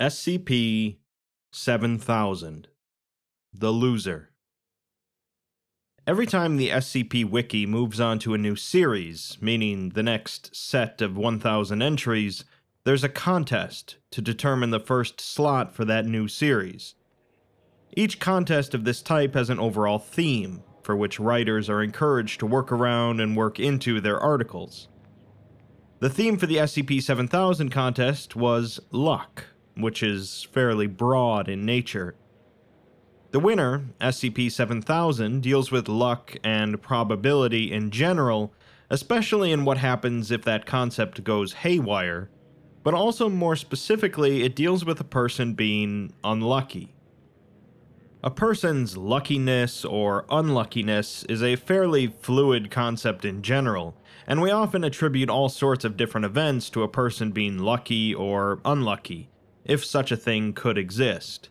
SCP-7000, the Loser. Every time the SCP Wiki moves on to a new series, meaning the next set of 1,000 entries, there's a contest to determine the first slot for that new series. Each contest of this type has an overall theme, for which writers are encouraged to work around and work into their articles. The theme for the SCP-7000 contest was luck, which is fairly broad in nature. The winner, SCP-7000, deals with luck and probability in general, especially in what happens if that concept goes haywire, but also more specifically it deals with a person being unlucky. A person's luckiness or unluckiness is a fairly fluid concept in general, and we often attribute all sorts of different events to a person being lucky or unlucky, if such a thing could exist.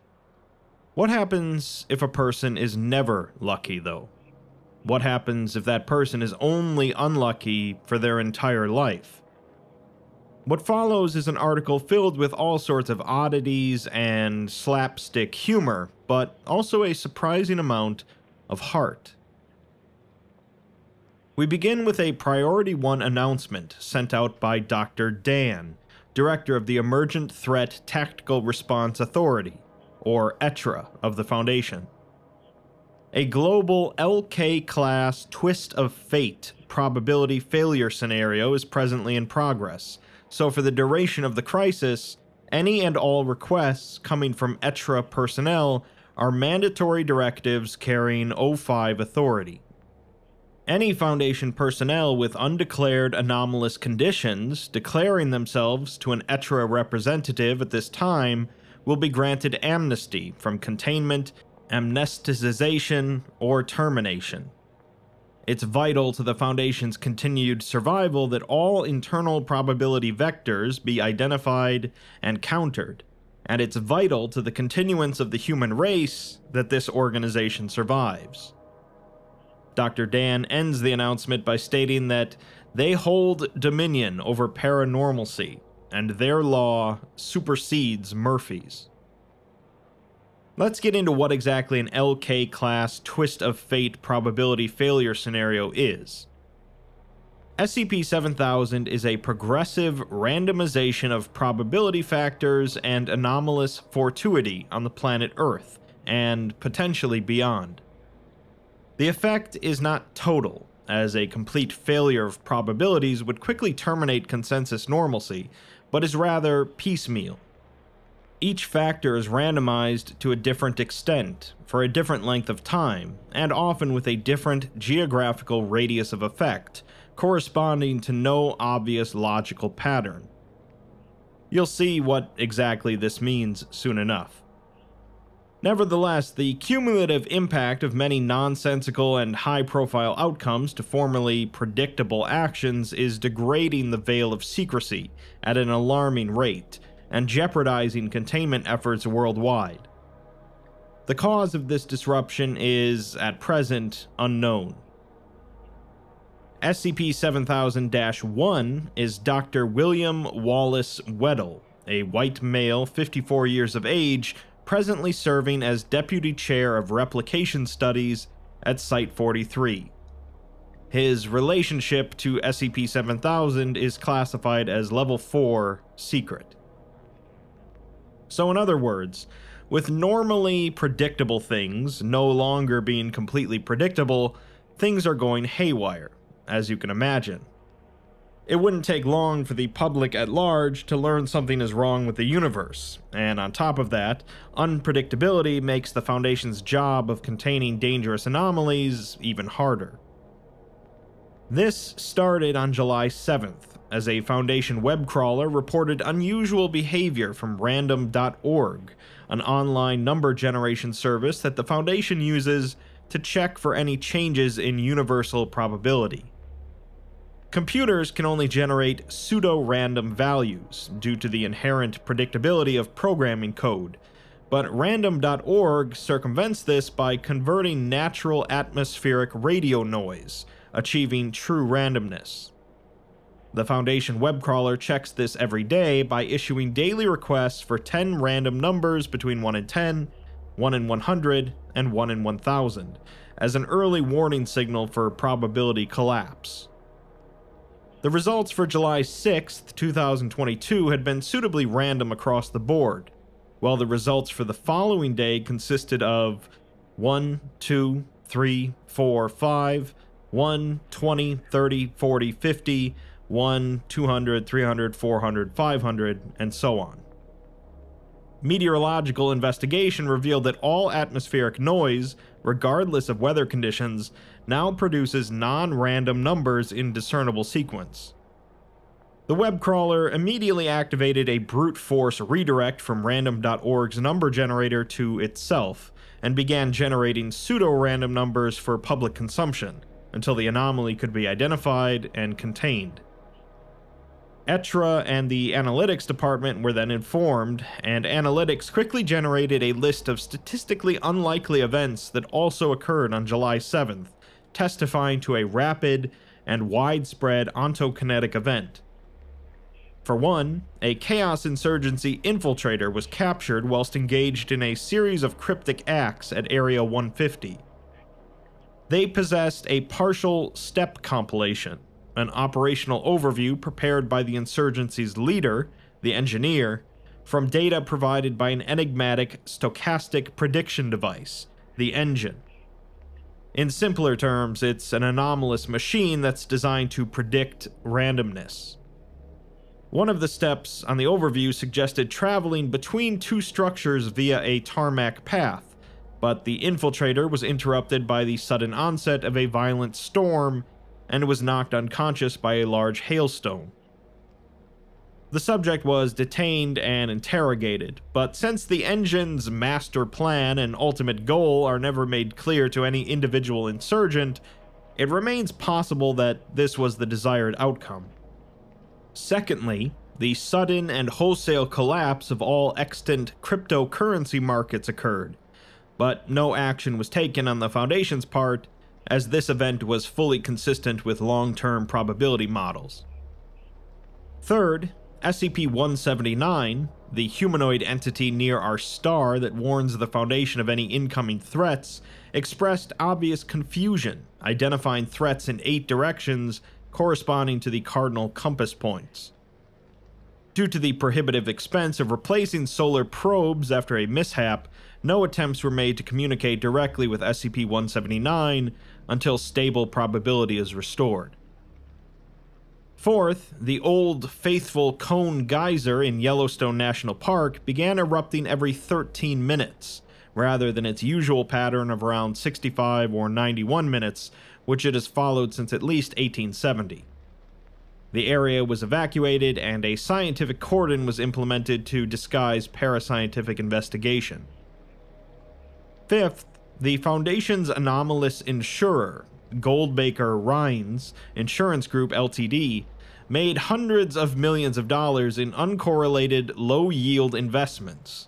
What happens if a person is never lucky, though? What happens if that person is only unlucky for their entire life? What follows is an article filled with all sorts of oddities and slapstick humor, but also a surprising amount of heart. We begin with a Priority 1 announcement sent out by Dr. Dan, Director of the Emergent Threat Tactical Response Authority, or ETRA, of the Foundation. A global LK class twist of fate probability failure scenario is presently in progress, so for the duration of the crisis, any and all requests coming from ETRA personnel are mandatory directives carrying O5 authority. Any Foundation personnel with undeclared anomalous conditions declaring themselves to an ETRA representative at this time will be granted amnesty from containment, amnesticization, or termination. It's vital to the Foundation's continued survival that all internal probability vectors be identified and countered, and it's vital to the continuance of the human race that this organization survives. Dr. Dan ends the announcement by stating that they hold dominion over paranormalcy, and their law supersedes Murphy's. Let's get into what exactly an LK class twist of fate probability failure scenario is. SCP-7000 is a progressive randomization of probability factors and anomalous fortuity on the planet Earth, and potentially beyond. The effect is not total, as a complete failure of probabilities would quickly terminate consensus normalcy, but is rather piecemeal. Each factor is randomized to a different extent, for a different length of time, and often with a different geographical radius of effect, corresponding to no obvious logical pattern. You'll see what exactly this means soon enough. Nevertheless, the cumulative impact of many nonsensical and high-profile outcomes to formerly predictable actions is degrading the veil of secrecy at an alarming rate and jeopardizing containment efforts worldwide. The cause of this disruption is, at present, unknown. SCP-7000-1 is Dr. William Wallace Weddle, a white male, 54 years of age, presently serving as Deputy Chair of Replication Studies at Site 43. His relationship to SCP-7000 is classified as Level 4 Secret. So in other words, with normally predictable things no longer being completely predictable, things are going haywire, as you can imagine. It wouldn't take long for the public at large to learn something is wrong with the universe, and on top of that, unpredictability makes the Foundation's job of containing dangerous anomalies even harder. This started on July 7th, as a Foundation web crawler reported unusual behavior from random.org, an online number generation service that the Foundation uses to check for any changes in universal probability. Computers can only generate pseudo-random values due to the inherent predictability of programming code, but random.org circumvents this by converting natural atmospheric radio noise, achieving true randomness. The Foundation web crawler checks this every day by issuing daily requests for 10 random numbers between 1 and 10, 1 in 100, and 1 in 1000, as an early warning signal for probability collapse. The results for July 6, 2022 had been suitably random across the board, while the results for the following day consisted of 1, 2, 3, 4, 5, 1, 20, 30, 40, 50, 1, 200, 300, 400, 500, and so on. Meteorological investigation revealed that all atmospheric noise, regardless of weather conditions, now produces non-random numbers in discernible sequence. The web crawler immediately activated a brute force redirect from random.org's number generator to itself, and began generating pseudo-random numbers for public consumption, until the anomaly could be identified and contained. ETRA and the analytics department were then informed, and analytics quickly generated a list of statistically unlikely events that also occurred on July 7th, testifying to a rapid and widespread ontokinetic event. For one, a Chaos Insurgency infiltrator was captured whilst engaged in a series of cryptic acts at Area 150. They possessed a partial step compilation, an operational overview prepared by the insurgency's leader, the Engineer, from data provided by an enigmatic stochastic prediction device, the Engine. In simpler terms, it's an anomalous machine that's designed to predict randomness. One of the steps on the overview suggested traveling between two structures via a tarmac path, but the infiltrator was interrupted by the sudden onset of a violent storm and was knocked unconscious by a large hailstone. The subject was detained and interrogated, but since the Engine's master plan and ultimate goal are never made clear to any individual insurgent, it remains possible that this was the desired outcome. Secondly, the sudden and wholesale collapse of all extant cryptocurrency markets occurred, but no action was taken on the Foundation's part, as this event was fully consistent with long-term probability models. Third, SCP-179, the humanoid entity near our star that warns the Foundation of any incoming threats, expressed obvious confusion, identifying threats in 8 directions corresponding to the cardinal compass points. Due to the prohibitive expense of replacing solar probes after a mishap, no attempts were made to communicate directly with SCP-179 until stable probability is restored. Fourth, the Old Faithful Cone Geyser in Yellowstone National Park began erupting every 13 minutes, rather than its usual pattern of around 65 or 91 minutes, which it has followed since at least 1870. The area was evacuated, and a scientific cordon was implemented to disguise parascientific investigation. Fifth, the Foundation's anomalous insurer, Goldbaker-Rhines Insurance Group Ltd., made hundreds of millions of dollars in uncorrelated, low-yield investments.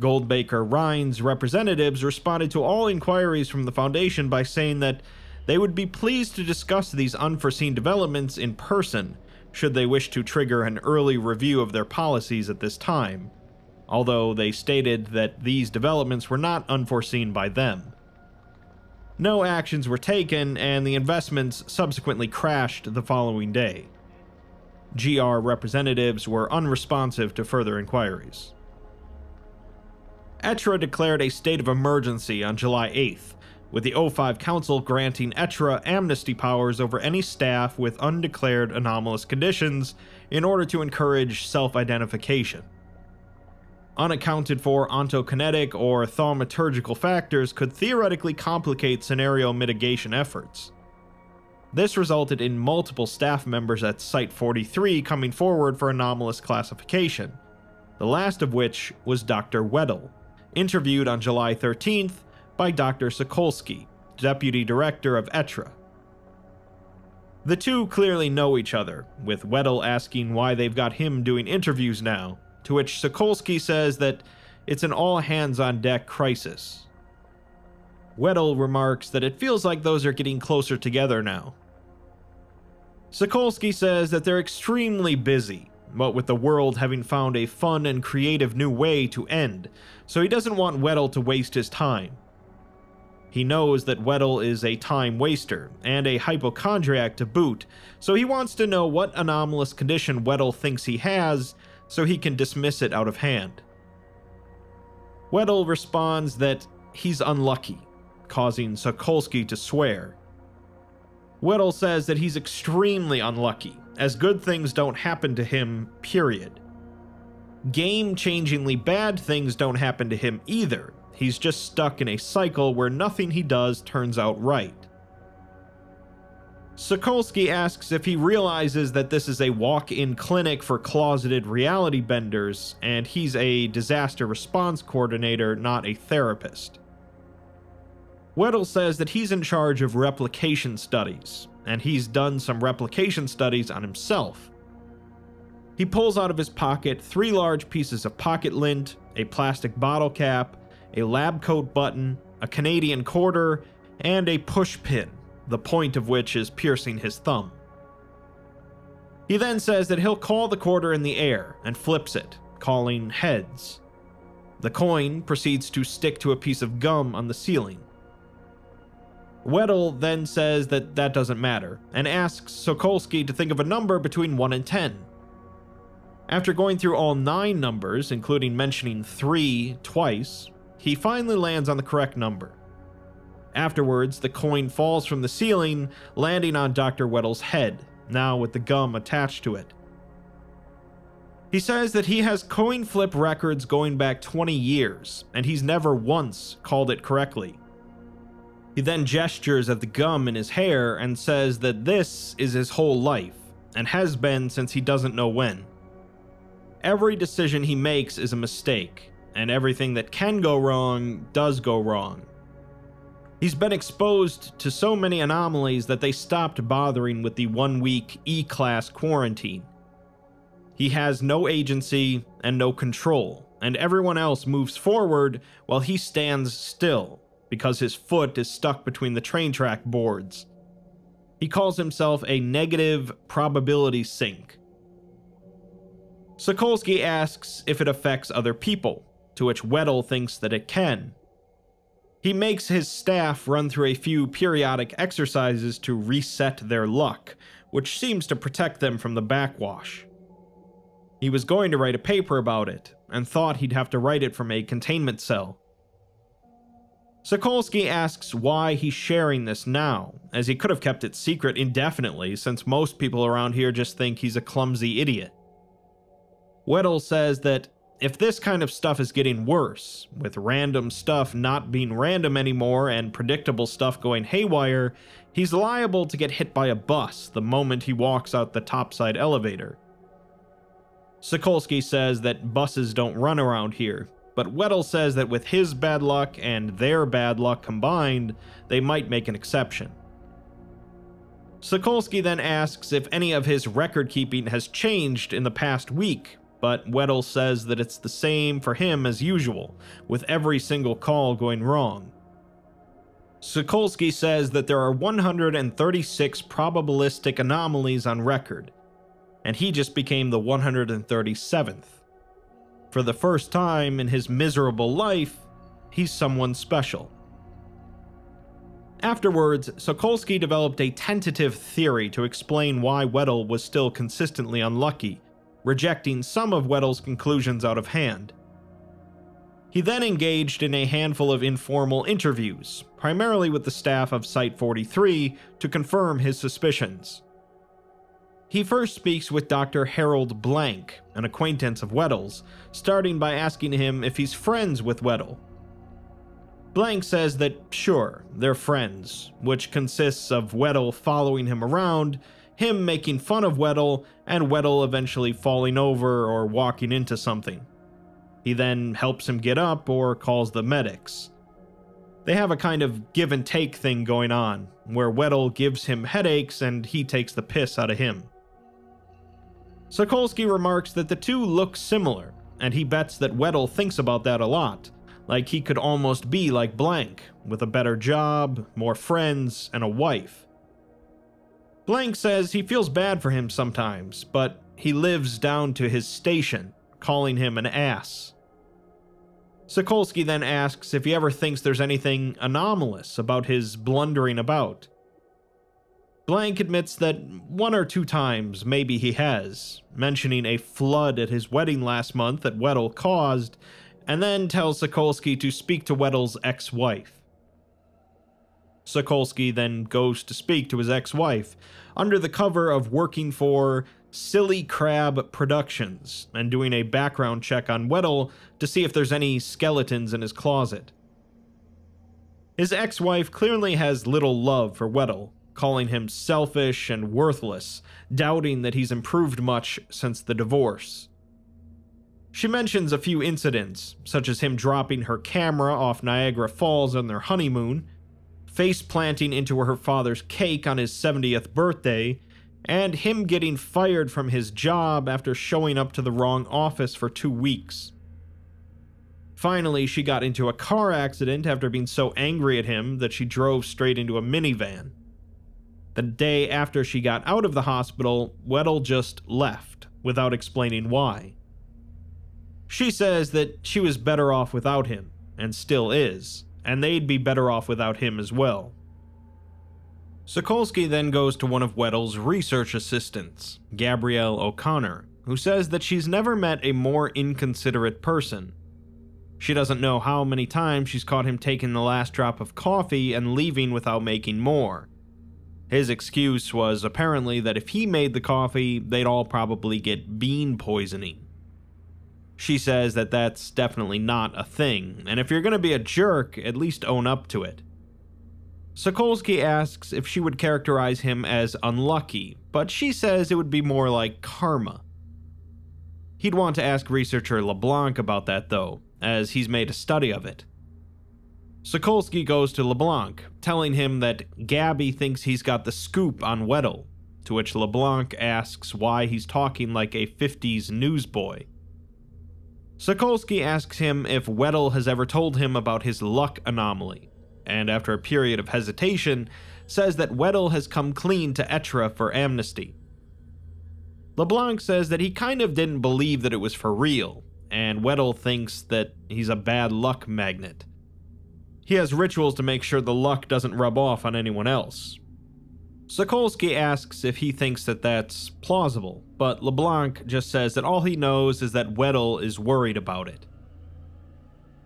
Goldbaker-Rhines representatives responded to all inquiries from the Foundation by saying that they would be pleased to discuss these unforeseen developments in person, should they wish to trigger an early review of their policies at this time, although they stated that these developments were not unforeseen by them. No actions were taken, and the investments subsequently crashed the following day. GR representatives were unresponsive to further inquiries. ETRA declared a state of emergency on July 8th, with the O5 Council granting ETRA amnesty powers over any staff with undeclared anomalous conditions in order to encourage self-identification. Unaccounted for ontokinetic or thaumaturgical factors could theoretically complicate scenario mitigation efforts. This resulted in multiple staff members at Site 43 coming forward for anomalous classification, the last of which was Dr. Weddle, interviewed on July 13th, by Dr. Sokolsky, Deputy Director of ETRA. The two clearly know each other, with Weddle asking why they've got him doing interviews now, to which Sokolsky says that it's an all-hands-on-deck crisis. Weddle remarks that it feels like those are getting closer together now. Sokolsky says that they're extremely busy, but with the world having found a fun and creative new way to end, so he doesn't want Weddle to waste his time. He knows that Weddle is a time waster, and a hypochondriac to boot, so he wants to know what anomalous condition Weddle thinks he has, so he can dismiss it out of hand. Weddle responds that he's unlucky, causing Sokolsky to swear. Weddle says that he's extremely unlucky, as good things don't happen to him, period. Game-changingly bad things don't happen to him either. He's just stuck in a cycle where nothing he does turns out right. Sokolsky asks if he realizes that this is a walk-in clinic for closeted reality benders, and he's a disaster response coordinator, not a therapist. Weddle says that he's in charge of replication studies, and he's done some replication studies on himself. He pulls out of his pocket 3 large pieces of pocket lint, a plastic bottle cap, a lab coat button, a Canadian quarter, and a push pin, the point of which is piercing his thumb. He then says that he'll call the quarter in the air and flips it, calling heads. The coin proceeds to stick to a piece of gum on the ceiling. Weddle then says that that doesn't matter, and asks Sokolsky to think of a number between 1 and 10. After going through all 9 numbers, including mentioning 3 twice, he finally lands on the correct number. Afterwards, the coin falls from the ceiling, landing on Dr. Weddle's head, now with the gum attached to it. He says that he has coin flip records going back 20 years, and he's never once called it correctly. He then gestures at the gum in his hair and says that this is his whole life, and has been since he doesn't know when. Every decision he makes is a mistake, and everything that can go wrong does go wrong. He's been exposed to so many anomalies that they stopped bothering with the 1-week E-class quarantine. He has no agency and no control, and everyone else moves forward while he stands still, because his foot is stuck between the train track boards. He calls himself a negative probability sink. Sokolsky asks if it affects other people, to which Weddle thinks that it can. He makes his staff run through a few periodic exercises to reset their luck, which seems to protect them from the backwash. He was going to write a paper about it, and thought he'd have to write it from a containment cell. Sokolsky asks why he's sharing this now, as he could have kept it secret indefinitely since most people around here just think he's a clumsy idiot. Weddle says that if this kind of stuff is getting worse, with random stuff not being random anymore and predictable stuff going haywire, he's liable to get hit by a bus the moment he walks out the topside elevator. Sokolsky says that buses don't run around here, but Weddle says that with his bad luck and their bad luck combined, they might make an exception. Sokolsky then asks if any of his record keeping has changed in the past week, but Weddle says that it's the same for him as usual, with every single call going wrong. Sokolsky says that there are 136 probabilistic anomalies on record, and he just became the 137th. For the first time in his miserable life, he's someone special. Afterwards, Sokolsky developed a tentative theory to explain why Weddle was still consistently unlucky, rejecting some of Weddle's conclusions out of hand. He then engaged in a handful of informal interviews, primarily with the staff of Site 43, to confirm his suspicions. He first speaks with Dr. Harold Blank, an acquaintance of Weddle's, starting by asking him if he's friends with Weddle. Blank says that, sure, they're friends, which consists of Weddle following him around, him making fun of Weddle, and Weddle eventually falling over or walking into something. He then helps him get up or calls the medics. They have a kind of give-and-take thing going on, where Weddle gives him headaches and he takes the piss out of him. Sokolsky remarks that the two look similar, and he bets that Weddle thinks about that a lot, like he could almost be like Blank, with a better job, more friends, and a wife. Blank says he feels bad for him sometimes, but he lives down to his station, calling him an ass. Sokolsky then asks if he ever thinks there's anything anomalous about his blundering about. Blank admits that one or two times maybe he has, mentioning a flood at his wedding last month that Weddle caused, and then tells Sokolsky to speak to Weddle's ex-wife. Sokolsky then goes to speak to his ex-wife, under the cover of working for Silly Crab Productions and doing a background check on Weddle to see if there's any skeletons in his closet. His ex-wife clearly has little love for Weddle, calling him selfish and worthless, doubting that he's improved much since the divorce. She mentions a few incidents, such as him dropping her camera off Niagara Falls on their honeymoon, face-planting into her father's cake on his 70th birthday, and him getting fired from his job after showing up to the wrong office for 2 weeks. Finally, she got into a car accident after being so angry at him that she drove straight into a minivan. The day after she got out of the hospital, Weddle just left, without explaining why. She says that she was better off without him, and still is, and they'd be better off without him as well. Sokolsky then goes to one of Weddle's research assistants, Gabrielle O'Connor, who says that she's never met a more inconsiderate person. She doesn't know how many times she's caught him taking the last drop of coffee and leaving without making more. His excuse was apparently that if he made the coffee, they'd all probably get bean poisoning. She says that that's definitely not a thing, and if you're going to be a jerk, at least own up to it. Sokolsky asks if she would characterize him as unlucky, but she says it would be more like karma. He'd want to ask researcher LeBlanc about that though, as he's made a study of it. Sokolsky goes to LeBlanc, telling him that Gabby thinks he's got the scoop on Weddle, to which LeBlanc asks why he's talking like a 50s newsboy. Sokolsky asks him if Weddle has ever told him about his luck anomaly, and after a period of hesitation, says that Weddle has come clean to ETRA for amnesty. LeBlanc says that he kind of didn't believe that it was for real, and Weddle thinks that he's a bad luck magnet. He has rituals to make sure the luck doesn't rub off on anyone else. Sokolsky asks if he thinks that that's plausible, but LeBlanc just says that all he knows is that Weddle is worried about it.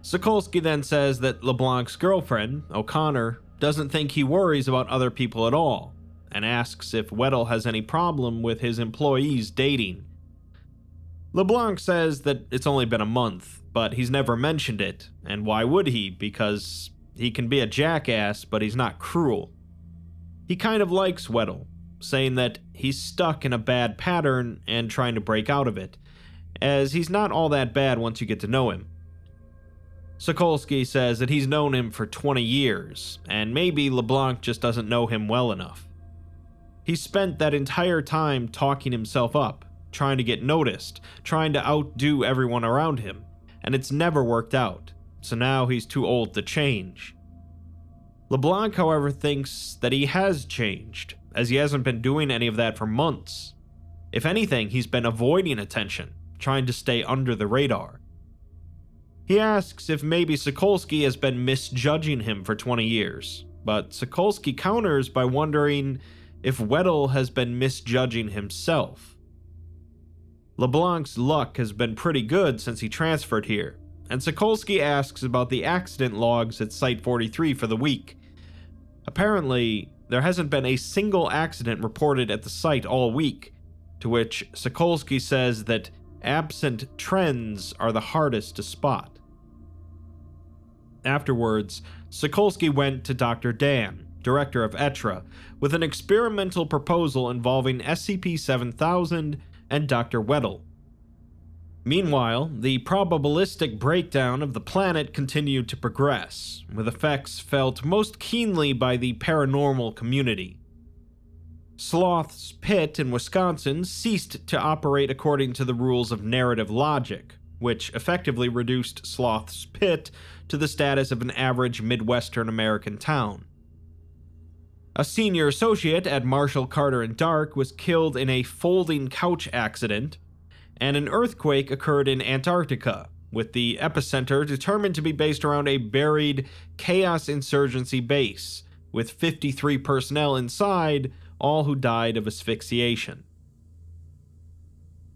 Sokolsky then says that LeBlanc's girlfriend, O'Connor, doesn't think he worries about other people at all, and asks if Weddle has any problem with his employees dating. LeBlanc says that it's only been a month, but he's never mentioned it, and why would he, because he can be a jackass, but he's not cruel. He kind of likes Weddle, saying that he's stuck in a bad pattern and trying to break out of it, as he's not all that bad once you get to know him. Sokolsky says that he's known him for 20 years, and maybe LeBlanc just doesn't know him well enough. He spent that entire time talking himself up, trying to get noticed, trying to outdo everyone around him, and it's never worked out, so now he's too old to change. LeBlanc, however, thinks that he has changed, as he hasn't been doing any of that for months. If anything, he's been avoiding attention, trying to stay under the radar. He asks if maybe Sokolsky has been misjudging him for 20 years, but Sokolsky counters by wondering if Weddle has been misjudging himself. LeBlanc's luck has been pretty good since he transferred here, and Sokolsky asks about the accident logs at Site 43 for the week. Apparently, there hasn't been a single accident reported at the site all week, to which Sokolsky says that absent trends are the hardest to spot. Afterwards, Sokolsky went to Dr. Dan, director of ETRA, with an experimental proposal involving SCP-7000 and Dr. Weddle. Meanwhile, the probabilistic breakdown of the planet continued to progress, with effects felt most keenly by the paranormal community. Sloth's Pit in Wisconsin ceased to operate according to the rules of narrative logic, which effectively reduced Sloth's Pit to the status of an average Midwestern American town. A senior associate at Marshall, Carter & Dark was killed in a folding couch accident, and an earthquake occurred in Antarctica, with the epicenter determined to be based around a buried Chaos Insurgency base, with 53 personnel inside, all who died of asphyxiation.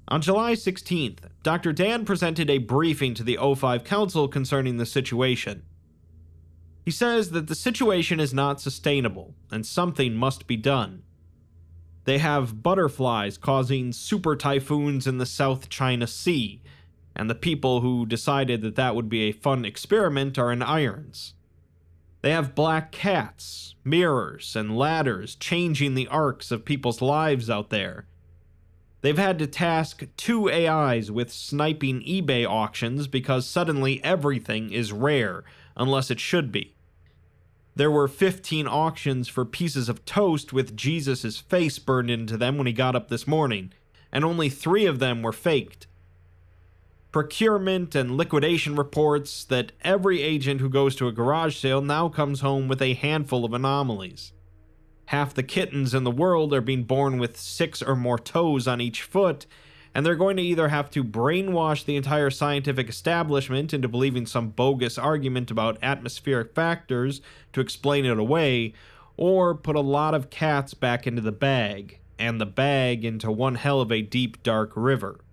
On July 16th, Dr. Dan presented a briefing to the O5 Council concerning the situation. He says that the situation is not sustainable, and something must be done. They have butterflies causing super typhoons in the South China Sea, and the people who decided that that would be a fun experiment are in irons. They have black cats, mirrors, and ladders changing the arcs of people's lives out there. They've had to task 2 AIs with sniping eBay auctions because suddenly everything is rare, unless it should be. There were 15 auctions for pieces of toast with Jesus' face burned into them when he got up this morning, and only 3 of them were faked. Procurement and liquidation reports that every agent who goes to a garage sale now comes home with a handful of anomalies. Half the kittens in the world are being born with 6 or more toes on each foot, and they're going to either have to brainwash the entire scientific establishment into believing some bogus argument about atmospheric factors to explain it away, or put a lot of cats back into the bag, and the bag into one hell of a deep, dark river.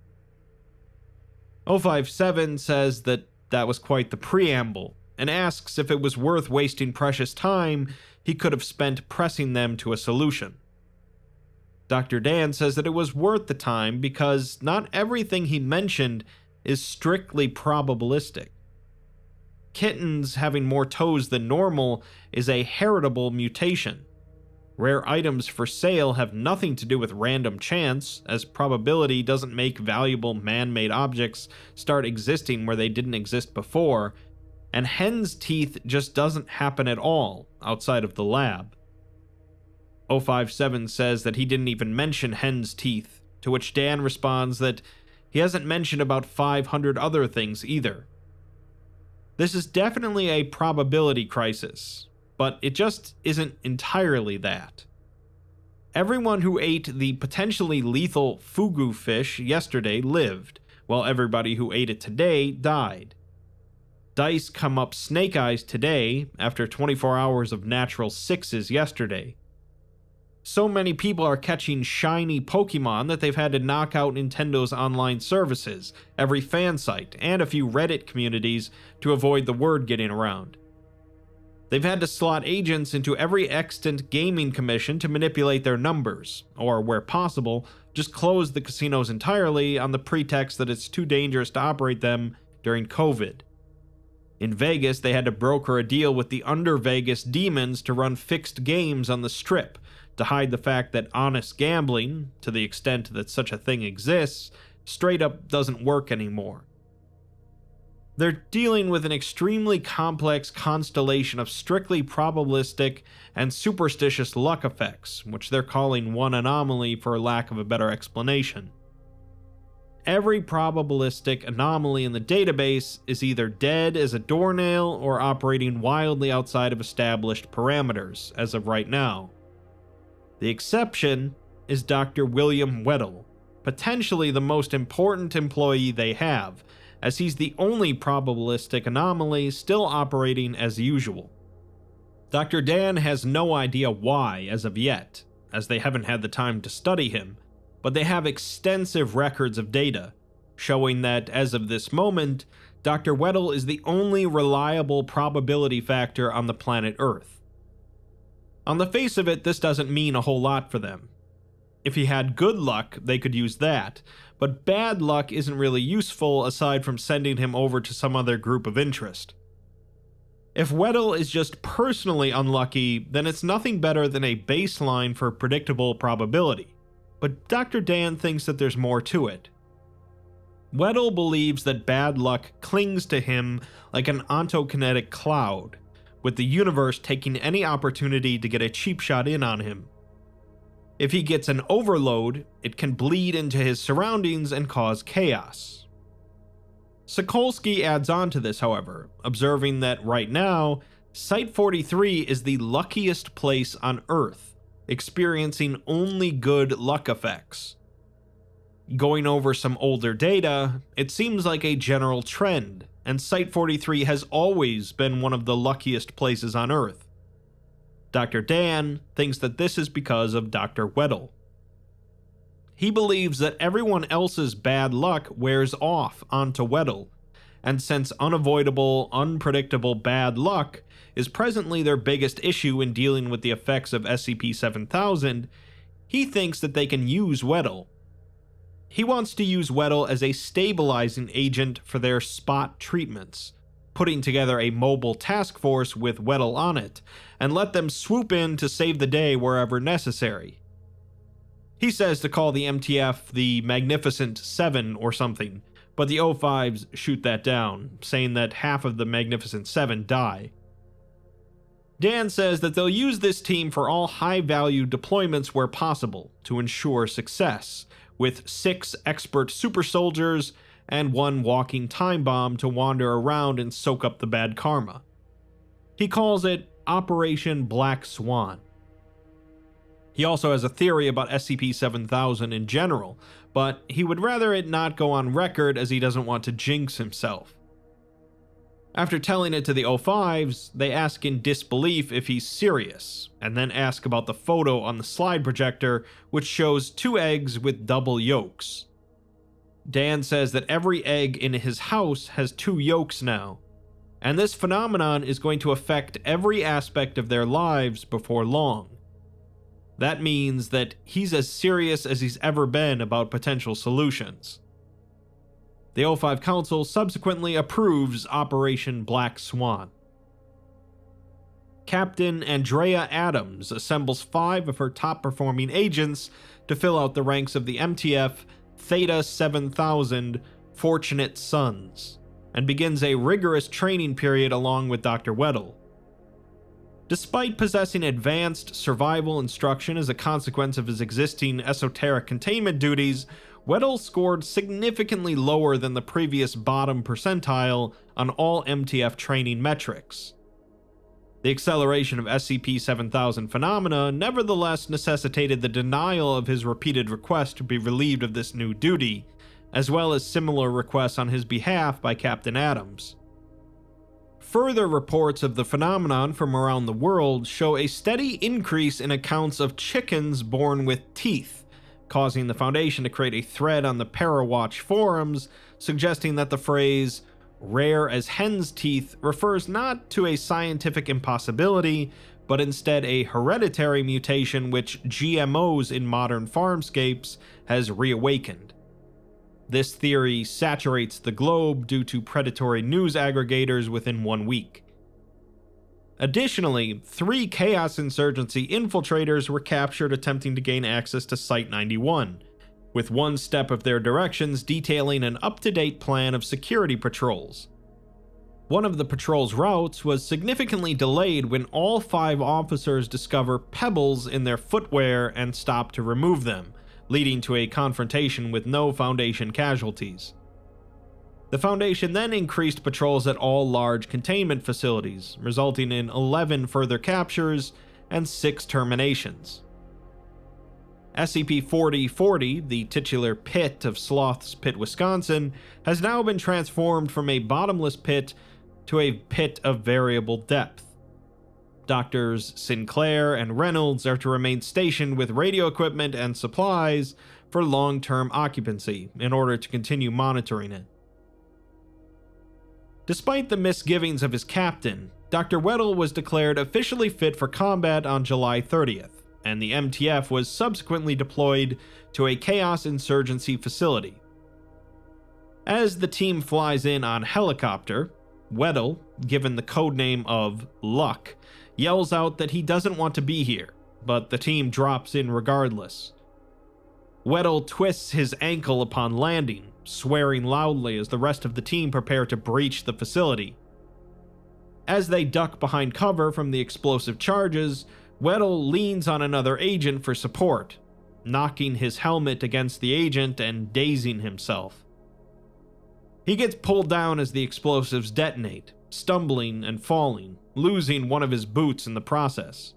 057 says that that was quite the preamble, and asks if it was worth wasting precious time he could have spent pressing them to a solution. Dr. Dan says that it was worth the time because not everything he mentioned is strictly probabilistic. Kittens having more toes than normal is a heritable mutation. Rare items for sale have nothing to do with random chance, as probability doesn't make valuable man-made objects start existing where they didn't exist before, and hen's teeth just doesn't happen at all outside of the lab. 057 says that he didn't even mention hen's teeth, to which Dan responds that he hasn't mentioned about 500 other things either. This is definitely a probability crisis, but it just isn't entirely that. Everyone who ate the potentially lethal fugu fish yesterday lived, while everybody who ate it today died. Dice come up snake eyes today after 24 hours of natural sixes yesterday. So many people are catching shiny Pokemon that they've had to knock out Nintendo's online services, every fan site, and a few Reddit communities to avoid the word getting around. They've had to slot agents into every extant gaming commission to manipulate their numbers, or where possible, just close the casinos entirely on the pretext that it's too dangerous to operate them during COVID. In Vegas, they had to broker a deal with the Under Vegas Demons to run fixed games on the Strip, to hide the fact that honest gambling, to the extent that such a thing exists, straight up doesn't work anymore. They're dealing with an extremely complex constellation of strictly probabilistic and superstitious luck effects, which they're calling one anomaly for lack of a better explanation. Every probabilistic anomaly in the database is either dead as a doornail or operating wildly outside of established parameters, as of right now. The exception is Dr. William Weddle, potentially the most important employee they have, as he's the only probabilistic anomaly still operating as usual. Dr. Dan has no idea why as of yet, as they haven't had the time to study him, but they have extensive records of data, showing that as of this moment, Dr. Weddle is the only reliable probability factor on the planet Earth. On the face of it, this doesn't mean a whole lot for them. If he had good luck, they could use that, but bad luck isn't really useful aside from sending him over to some other group of interest. If Weddle is just personally unlucky, then it's nothing better than a baseline for predictable probability, but Dr. Dan thinks that there's more to it. Weddle believes that bad luck clings to him like an ontokinetic cloud, with the universe taking any opportunity to get a cheap shot in on him. If he gets an overload, it can bleed into his surroundings and cause chaos. Sokolsky adds on to this, however, observing that right now, Site 43 is the luckiest place on Earth, experiencing only good luck effects. Going over some older data, it seems like a general trend, and Site 43 has always been one of the luckiest places on Earth. Dr. Dan thinks that this is because of Dr. Weddle. He believes that everyone else's bad luck wears off onto Weddle, and since unavoidable, unpredictable bad luck is presently their biggest issue in dealing with the effects of SCP-7000, he thinks that they can use Weddle. He wants to use Weddle as a stabilizing agent for their spot treatments, putting together a mobile task force with Weddle on it, and let them swoop in to save the day wherever necessary. He says to call the MTF the Magnificent Seven or something, but the O5s shoot that down, saying that half of the Magnificent Seven die. Dan says that they'll use this team for all high-value deployments where possible to ensure success, with 6 expert super soldiers and 1 walking time bomb to wander around and soak up the bad karma. He calls it Operation Black Swan. He also has a theory about SCP-7000 in general, but he would rather it not go on record as he doesn't want to jinx himself. After telling it to the O5s, they ask in disbelief if he's serious, and then ask about the photo on the slide projector, which shows 2 eggs with double yolks. Dan says that every egg in his house has 2 yolks now, and this phenomenon is going to affect every aspect of their lives before long. That means that he's as serious as he's ever been about potential solutions. The O5 Council subsequently approves Operation Black Swan. Captain Andrea Adams assembles 5 of her top-performing agents to fill out the ranks of the MTF Theta 7000 Fortunate Sons, and begins a rigorous training period along with Dr. Weddle. Despite possessing advanced survival instruction as a consequence of his existing esoteric containment duties, Weddle scored significantly lower than the previous bottom percentile on all MTF training metrics. The acceleration of SCP-7000 phenomena nevertheless necessitated the denial of his repeated request to be relieved of this new duty, as well as similar requests on his behalf by Captain Adams. Further reports of the phenomenon from around the world show a steady increase in accounts of chickens born with teeth, causing the Foundation to create a thread on the Parawatch forums suggesting that the phrase "rare as hen's teeth" refers not to a scientific impossibility, but instead a hereditary mutation which GMOs in modern farmscapes has reawakened. This theory saturates the globe due to predatory news aggregators within 1 week. Additionally, 3 Chaos Insurgency infiltrators were captured attempting to gain access to Site 91, with 1 step of their directions detailing an up-to-date plan of security patrols. One of the patrol's routes was significantly delayed when all 5 officers discover pebbles in their footwear and stop to remove them, leading to a confrontation with no Foundation casualties. The Foundation then increased patrols at all large containment facilities, resulting in 11 further captures and 6 terminations. SCP-4040, the titular pit of Sloth's Pit, Wisconsin, has now been transformed from a bottomless pit to a pit of variable depth. Doctors Sinclair and Reynolds are to remain stationed with radio equipment and supplies for long-term occupancy in order to continue monitoring it. Despite the misgivings of his captain, Dr. Weddle was declared officially fit for combat on July 30th, and the MTF was subsequently deployed to a Chaos Insurgency facility. As the team flies in on helicopter, Weddle, given the codename of Luck, yells out that he doesn't want to be here, but the team drops in regardless. Weddle twists his ankle upon landing, swearing loudly as the rest of the team prepare to breach the facility. As they duck behind cover from the explosive charges, Weddle leans on another agent for support, knocking his helmet against the agent and dazing himself. He gets pulled down as the explosives detonate, stumbling and falling, losing one of his boots in the process.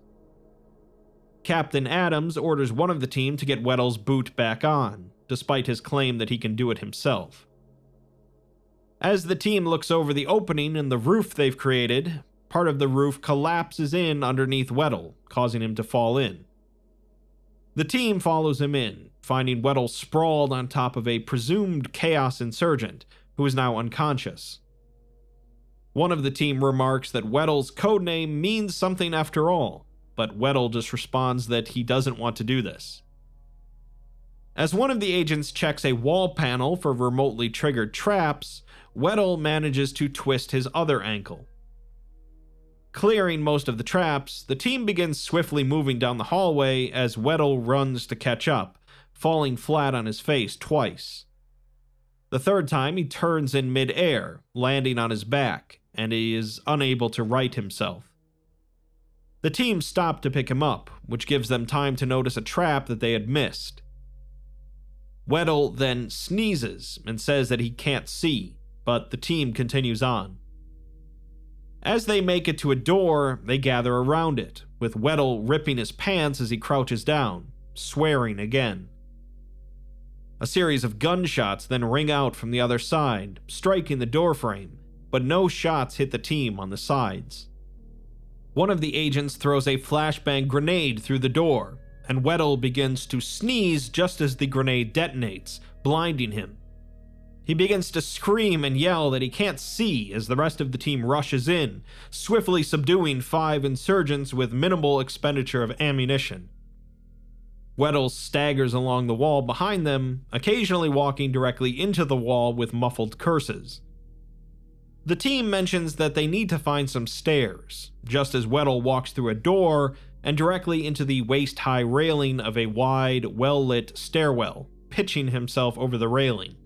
Captain Adams orders one of the team to get Weddle's boot back on, despite his claim that he can do it himself. As the team looks over the opening in the roof they've created, part of the roof collapses in underneath Weddle, causing him to fall in. The team follows him in, finding Weddle sprawled on top of a presumed Chaos Insurgent, who is now unconscious. One of the team remarks that Weddle's codename means something after all, but Weddle just responds that he doesn't want to do this. As one of the agents checks a wall panel for remotely triggered traps, Weddle manages to twist his other ankle. Clearing most of the traps, the team begins swiftly moving down the hallway as Weddle runs to catch up, falling flat on his face twice. The third time, he turns in mid-air, landing on his back, and he is unable to right himself. The team stop to pick him up, which gives them time to notice a trap that they had missed. Weddle then sneezes and says that he can't see, but the team continues on. As they make it to a door, they gather around it, with Weddle ripping his pants as he crouches down, swearing again. A series of gunshots then ring out from the other side, striking the doorframe, but no shots hit the team on the sides. One of the agents throws a flashbang grenade through the door, and Weddle begins to sneeze just as the grenade detonates, blinding him. He begins to scream and yell that he can't see as the rest of the team rushes in, swiftly subduing 5 insurgents with minimal expenditure of ammunition. Weddle staggers along the wall behind them, occasionally walking directly into the wall with muffled curses. The team mentions that they need to find some stairs, just as Weddle walks through a door and directly into the waist-high railing of a wide, well-lit stairwell, pitching himself over the railing.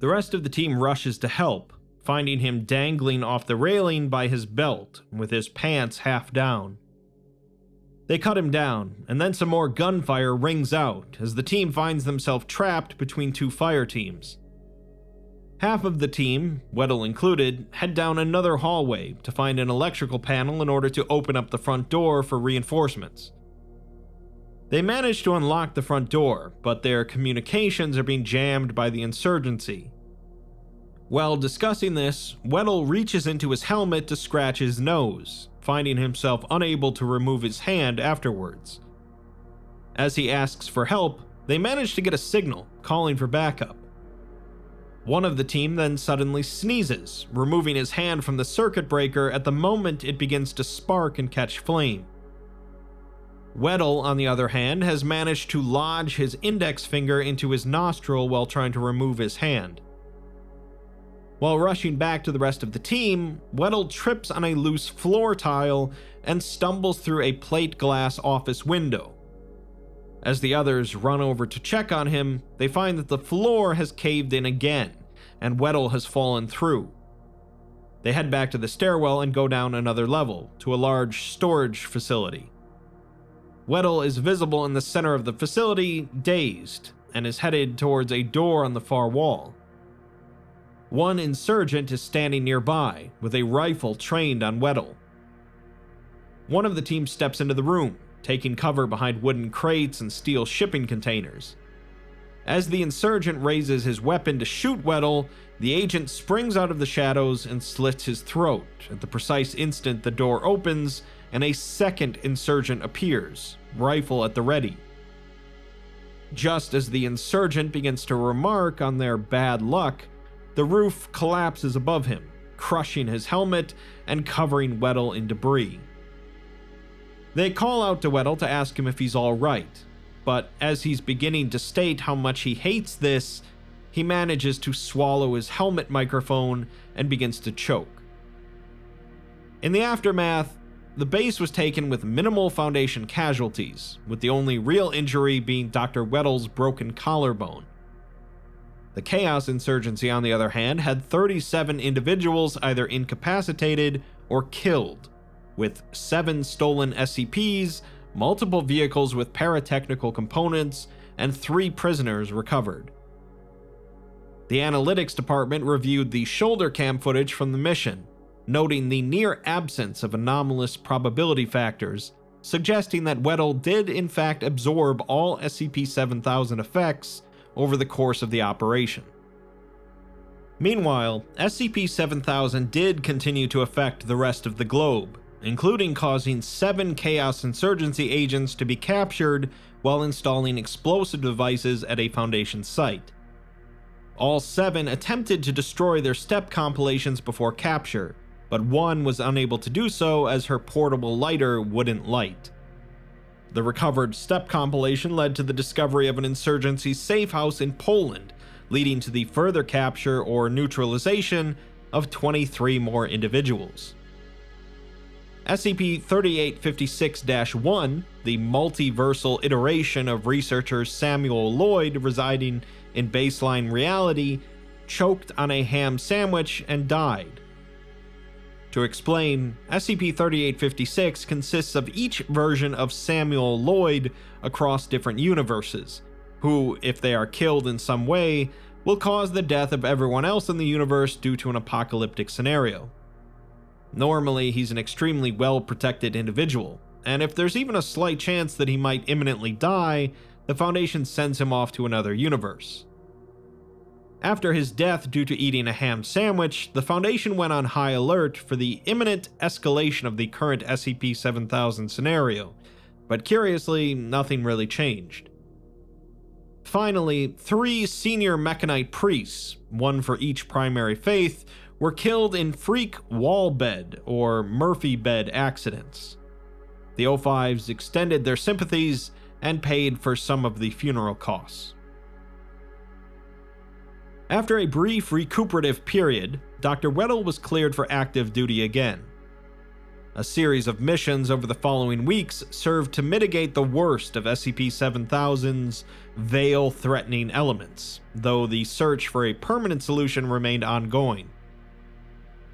The rest of the team rushes to help, finding him dangling off the railing by his belt, with his pants half down. They cut him down, and then some more gunfire rings out as the team finds themselves trapped between 2 fire teams. Half of the team, Weddle included, head down another hallway to find an electrical panel in order to open up the front door for reinforcements. They manage to unlock the front door, but their communications are being jammed by the insurgency. While discussing this, Weddle reaches into his helmet to scratch his nose, finding himself unable to remove his hand afterwards. As he asks for help, they manage to get a signal calling for backup. One of the team then suddenly sneezes, removing his hand from the circuit breaker at the moment it begins to spark and catch flame. Weddle, on the other hand, has managed to lodge his index finger into his nostril while trying to remove his hand. While rushing back to the rest of the team, Weddle trips on a loose floor tile and stumbles through a plate glass office window. As the others run over to check on him, they find that the floor has caved in again, and Weddle has fallen through. They head back to the stairwell and go down another level, to a large storage facility. Weddle is visible in the center of the facility, dazed, and is headed towards a door on the far wall. One insurgent is standing nearby, with a rifle trained on Weddle. One of the team steps into the room, taking cover behind wooden crates and steel shipping containers. As the insurgent raises his weapon to shoot Weddle, the agent springs out of the shadows and slits his throat at the precise instant the door opens, and a second insurgent appears, rifle at the ready. Just as the insurgent begins to remark on their bad luck, the roof collapses above him, crushing his helmet and covering Weddle in debris. They call out to Weddle to ask him if he's all right, but as he's beginning to state how much he hates this, he manages to swallow his helmet microphone and begins to choke. In the aftermath, the base was taken with minimal Foundation casualties, with the only real injury being Dr. Weddle's broken collarbone. The Chaos Insurgency, on the other hand, had 37 individuals either incapacitated or killed, with 7 stolen SCPs, multiple vehicles with paratechnical components, and 3 prisoners recovered. The analytics department reviewed the shoulder cam footage from the mission, noting the near absence of anomalous probability factors, suggesting that Weddle did in fact absorb all SCP-7000 effects over the course of the operation. Meanwhile, SCP-7000 did continue to affect the rest of the globe, including causing 7 Chaos Insurgency agents to be captured while installing explosive devices at a Foundation site. All 7 attempted to destroy their step compilations before capture, but one was unable to do so as her portable lighter wouldn't light. The recovered step compilation led to the discovery of an insurgency safe house in Poland, leading to the further capture or neutralization of 23 more individuals. SCP-3856-1, the multiversal iteration of researcher Samuel Lloyd residing in baseline reality, choked on a ham sandwich and died. To explain, SCP-3856 consists of each version of Samuel Lloyd across different universes, who, if they are killed in some way, will cause the death of everyone else in the universe due to an apocalyptic scenario. Normally, he's an extremely well-protected individual, and if there's even a slight chance that he might imminently die, the Foundation sends him off to another universe. After his death due to eating a ham sandwich, the Foundation went on high alert for the imminent escalation of the current SCP-7000 scenario, but curiously, nothing really changed. Finally, 3 senior Mechanite priests, one for each primary faith, were killed in freak wall bed or Murphy bed accidents. The O5s extended their sympathies and paid for some of the funeral costs. After a brief recuperative period, Dr. Weddle was cleared for active duty again. A series of missions over the following weeks served to mitigate the worst of SCP-7000's veil-threatening elements, though the search for a permanent solution remained ongoing.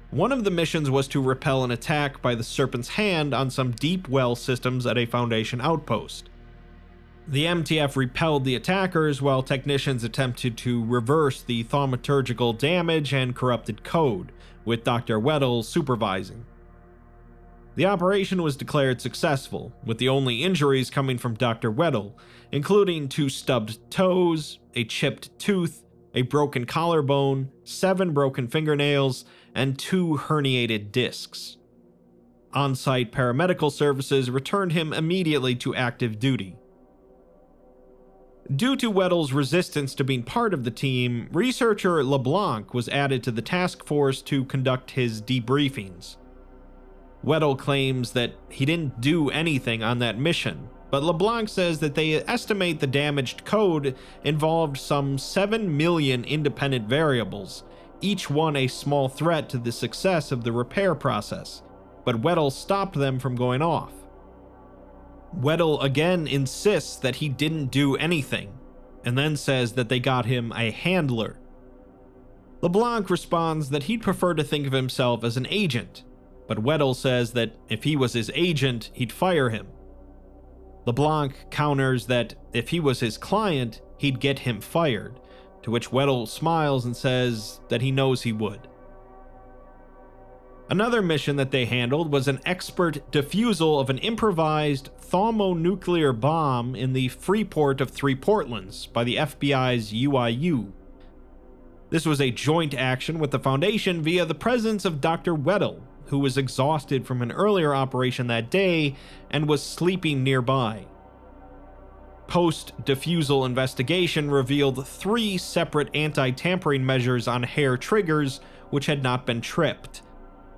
One of the missions was to repel an attack by the Serpent's Hand on some deep well systems at a Foundation outpost. The MTF repelled the attackers while technicians attempted to reverse the thaumaturgical damage and corrupted code, with Dr. Weddle supervising. The operation was declared successful, with the only injuries coming from Dr. Weddle, including 2 stubbed toes, a chipped tooth, a broken collarbone, 7 broken fingernails, and 2 herniated discs. On-site paramedical services returned him immediately to active duty. Due to Weddle's resistance to being part of the team, researcher LeBlanc was added to the task force to conduct his debriefings. Weddle claims that he didn't do anything on that mission, but LeBlanc says that they estimate the damaged code involved some 7 million independent variables, each one a small threat to the success of the repair process, but Weddle stopped them from going off. Weddle again insists that he didn't do anything, and then says that they got him a handler. LeBlanc responds that he'd prefer to think of himself as an agent, but Weddle says that if he was his agent, he'd fire him. LeBlanc counters that if he was his client, he'd get him fired, to which Weddle smiles and says that he knows he would. Another mission that they handled was an expert defusal of an improvised thermonuclear bomb in the Freeport of 3 Portlands by the FBI's UIU. This was a joint action with the Foundation via the presence of Dr. Weddle, who was exhausted from an earlier operation that day and was sleeping nearby. Post-defusal investigation revealed 3 separate anti-tampering measures on hair triggers which had not been tripped,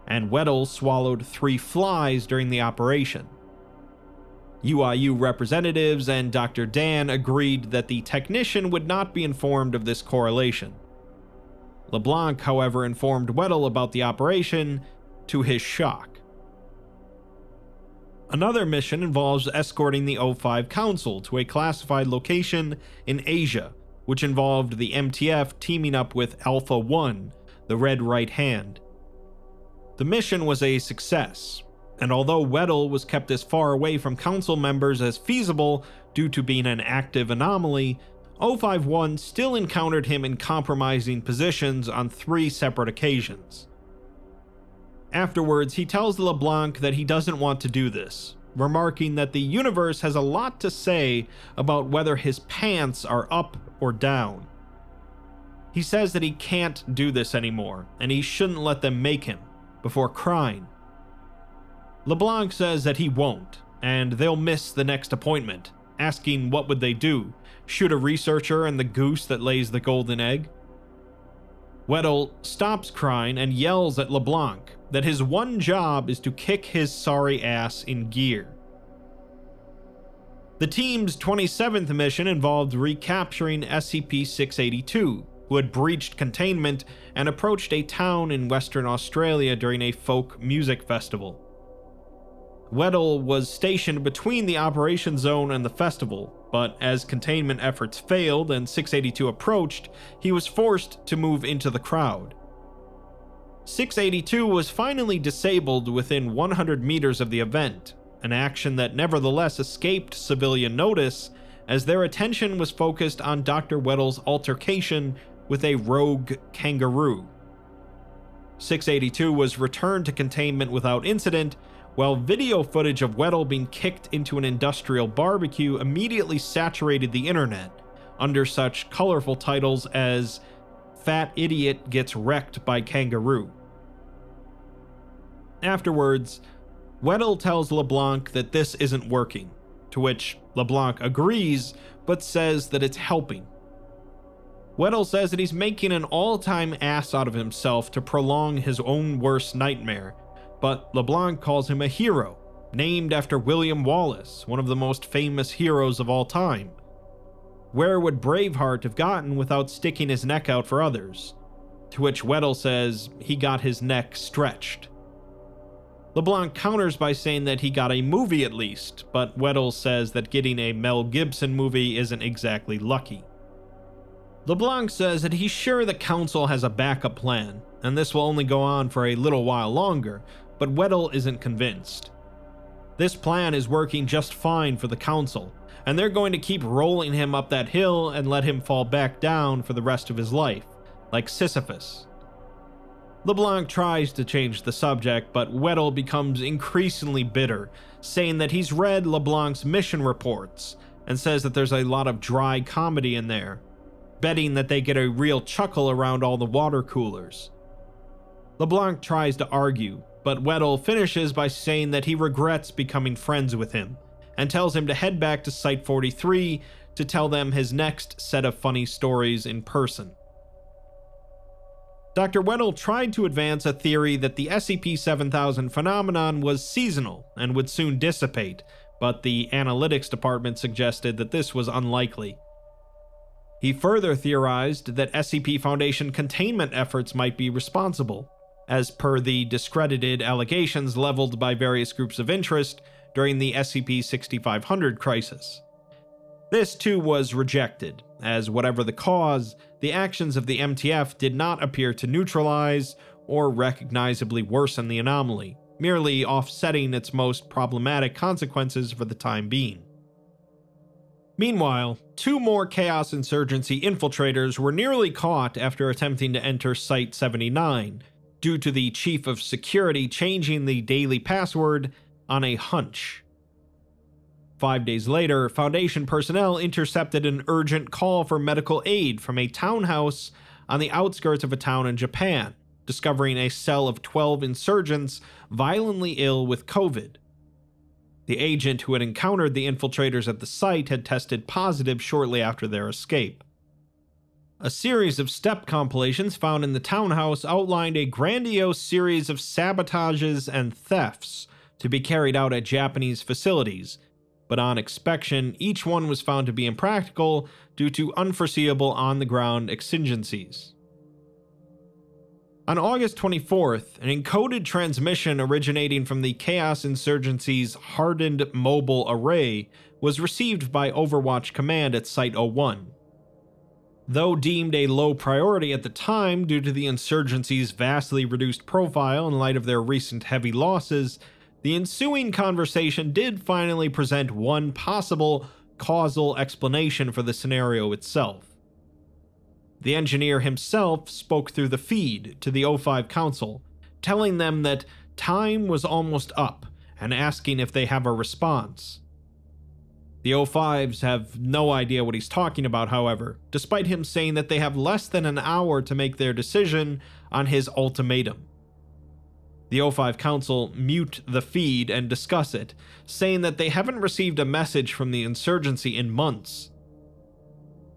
and Weddle swallowed 3 flies during the operation. UIU representatives and Dr. Dan agreed that the technician would not be informed of this correlation. LeBlanc, however, informed Weddle about the operation, to his shock. Another mission involves escorting the O5 Council to a classified location in Asia, which involved the MTF teaming up with Alpha 1, the Red Right Hand. The mission was a success, and although Weddle was kept as far away from Council members as feasible due to being an active anomaly, O51 still encountered him in compromising positions on 3 separate occasions. Afterwards, he tells LeBlanc that he doesn't want to do this, remarking that the universe has a lot to say about whether his pants are up or down. He says that he can't do this anymore, and he shouldn't let them make him, before crying. LeBlanc says that he won't, and they'll miss the next appointment, asking what would they do, shoot a researcher and the goose that lays the golden egg? Weddle stops crying and yells at LeBlanc that his one job is to kick his sorry ass in gear. The team's 27th mission involved recapturing SCP-682, who had breached containment and approached a town in Western Australia during a folk music festival. Weddle was stationed between the operation zone and the festival, but as containment efforts failed and 682 approached, he was forced to move into the crowd. 682 was finally disabled within 100 meters of the event, an action that nevertheless escaped civilian notice as their attention was focused on Dr. Weddle's altercation with a rogue kangaroo. 682 was returned to containment without incident, while video footage of Weddle being kicked into an industrial barbecue immediately saturated the internet, under such colorful titles as "Fat Idiot Gets Wrecked by Kangaroo." Afterwards, Weddle tells LeBlanc that this isn't working, to which LeBlanc agrees, but says that it's helping. Weddle says that he's making an all-time ass out of himself to prolong his own worst nightmare, but LeBlanc calls him a hero, named after William Wallace, one of the most famous heroes of all time. Where would Braveheart have gotten without sticking his neck out for others? To which Weddle says he got his neck stretched. LeBlanc counters by saying that he got a movie at least, but Weddle says that getting a Mel Gibson movie isn't exactly lucky. LeBlanc says that he's sure the council has a backup plan, and this will only go on for a little while longer, but Weddle isn't convinced. This plan is working just fine for the council, and they're going to keep rolling him up that hill and let him fall back down for the rest of his life, like Sisyphus. LeBlanc tries to change the subject, but Weddle becomes increasingly bitter, saying that he's read LeBlanc's mission reports and says that there's a lot of dry comedy in there, betting that they get a real chuckle around all the water coolers. LeBlanc tries to argue, but Weddle finishes by saying that he regrets becoming friends with him, and tells him to head back to Site 43 to tell them his next set of funny stories in person. Dr. Weddle tried to advance a theory that the SCP-7000 phenomenon was seasonal and would soon dissipate, but the analytics department suggested that this was unlikely. He further theorized that SCP Foundation containment efforts might be responsible, as per the discredited allegations leveled by various groups of interest during the SCP-6500 crisis. This too was rejected, as whatever the cause, the actions of the MTF did not appear to neutralize or recognizably worsen the anomaly, merely offsetting its most problematic consequences for the time being. Meanwhile, two more Chaos Insurgency infiltrators were nearly caught after attempting to enter Site 79, due to the Chief of Security changing the daily password on a hunch. 5 days later, Foundation personnel intercepted an urgent call for medical aid from a townhouse on the outskirts of a town in Japan, discovering a cell of 12 insurgents violently ill with COVID. The agent who had encountered the infiltrators at the site had tested positive shortly after their escape. A series of step compilations found in the townhouse outlined a grandiose series of sabotages and thefts to be carried out at Japanese facilities, but on inspection, each one was found to be impractical due to unforeseeable on-the-ground exigencies. On August 24th, an encoded transmission originating from the Chaos Insurgency's hardened mobile array was received by Overwatch Command at Site 01. Though deemed a low priority at the time due to the insurgency's vastly reduced profile in light of their recent heavy losses, the ensuing conversation did finally present one possible causal explanation for the scenario itself. The engineer himself spoke through the feed to the O5 Council, telling them that Time was almost up, and asking if they have a response. The O5s have no idea what he's talking about, however, despite him saying that they have less than an hour to make their decision on his ultimatum. The O5 Council mute the feed and discuss it, saying that they haven't received a message from the insurgency in months.